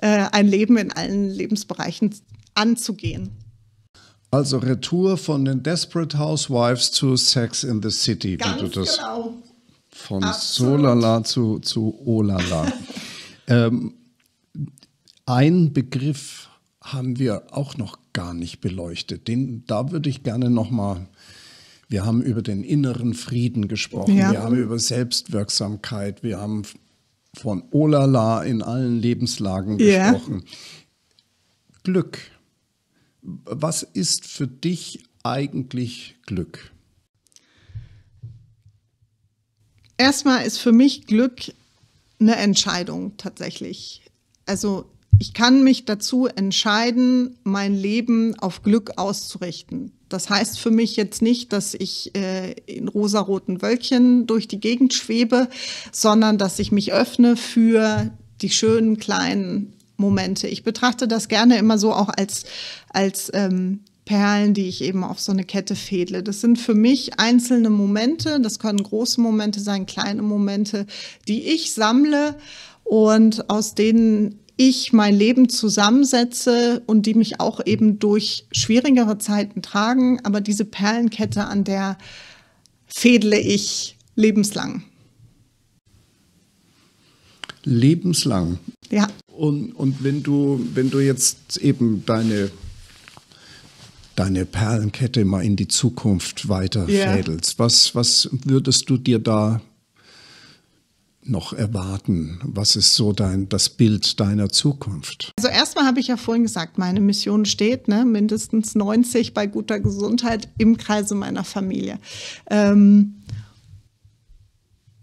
äh, ein Leben in allen Lebensbereichen anzugehen. Also Retour von den Desperate Housewives zu Sex in the City. Ganz wie du das genau. Von Absolut. Solala zu, zu Olala. ähm, ein Begriff haben wir auch noch gar nicht beleuchtet. Den, da würde ich gerne nochmal, wir haben über den inneren Frieden gesprochen, ja. wir haben über Selbstwirksamkeit, wir haben von Olala in allen Lebenslagen ja. gesprochen. Glück, Was ist für dich eigentlich Glück? Erstmal ist für mich Glück eine Entscheidung tatsächlich. Also ich kann mich dazu entscheiden, mein Leben auf Glück auszurichten. Das heißt für mich jetzt nicht, dass ich äh, in rosaroten Wölkchen durch die Gegend schwebe, sondern dass ich mich öffne für die schönen kleinen Momente. Ich betrachte das gerne immer so auch als, als ähm, Perlen, die ich eben auf so eine Kette fädle. Das sind für mich einzelne Momente, das können große Momente sein, kleine Momente, die ich sammle und aus denen ich mein Leben zusammensetze und die mich auch eben durch schwierigere Zeiten tragen. Aber diese Perlenkette, an der fädle ich lebenslang. Lebenslang? Ja. Und, und wenn du, wenn du jetzt eben deine, deine Perlenkette mal in die Zukunft weiterfädelst, yeah. was, was würdest du dir da noch erwarten? Was ist so dein, das Bild deiner Zukunft? Also erstmal habe ich ja vorhin gesagt, meine Mission steht, ne, mindestens neunzig bei guter Gesundheit im Kreise meiner Familie. Ähm,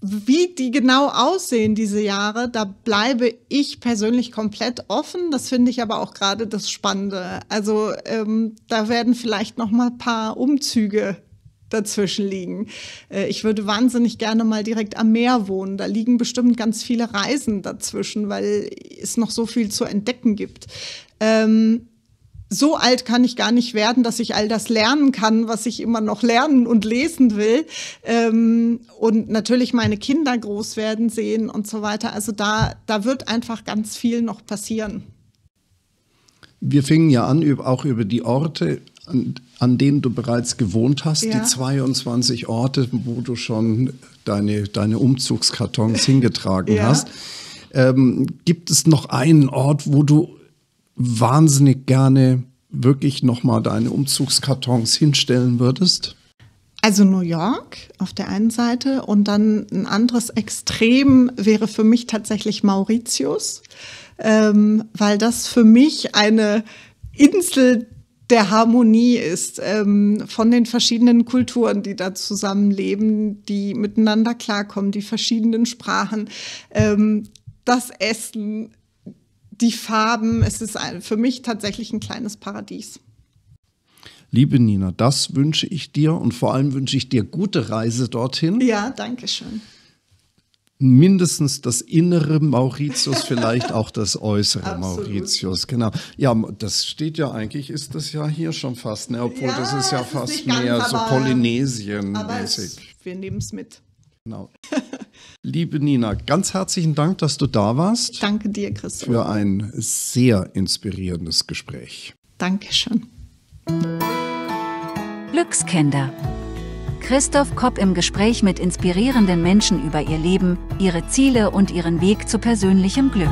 Wie die genau aussehen, diese Jahre, da bleibe ich persönlich komplett offen. Das finde ich aber auch gerade das Spannende. Also ähm, da werden vielleicht noch mal ein paar Umzüge dazwischen liegen. Äh, ich würde wahnsinnig gerne mal direkt am Meer wohnen. Da liegen bestimmt ganz viele Reisen dazwischen, weil es noch so viel zu entdecken gibt. Ähm, so alt kann ich gar nicht werden, dass ich all das lernen kann, was ich immer noch lernen und lesen will. Ähm, und natürlich meine Kinder groß werden sehen und so weiter. Also da, da wird einfach ganz viel noch passieren. Wir fingen ja an, auch über die Orte, an, an denen du bereits gewohnt hast, ja. Die zweiundzwanzig Orte, wo du schon deine, deine Umzugskartons hingetragen ja. hast. Ähm, gibt es noch einen Ort, wo du wahnsinnig gerne wirklich nochmal deine Umzugskartons hinstellen würdest? Also New York auf der einen Seite und dann ein anderes Extrem wäre für mich tatsächlich Mauritius, ähm, weil das für mich eine Insel der Harmonie ist, ähm, von den verschiedenen Kulturen, die da zusammenleben, die miteinander klarkommen, die verschiedenen Sprachen, ähm, das Essen, die Farben, es ist ein, für mich tatsächlich ein kleines Paradies. Liebe Nina, das wünsche ich dir und vor allem wünsche ich dir gute Reise dorthin. Ja, danke schön. Mindestens das innere Mauritius, vielleicht auch das äußere Mauritius, genau. Ja, das steht ja eigentlich, ist das ja hier schon fast, ne? Obwohl ja, das ist ja fast ist mehr ganz, so Polynesien-mäßig. Wir nehmen es mit. Genau. Liebe Nina, ganz herzlichen Dank, dass du da warst. Ich danke dir, Christoph. Für ein sehr inspirierendes Gespräch. Dankeschön. Glückskinder. Christoph Kopp im Gespräch mit inspirierenden Menschen über ihr Leben, ihre Ziele und ihren Weg zu persönlichem Glück.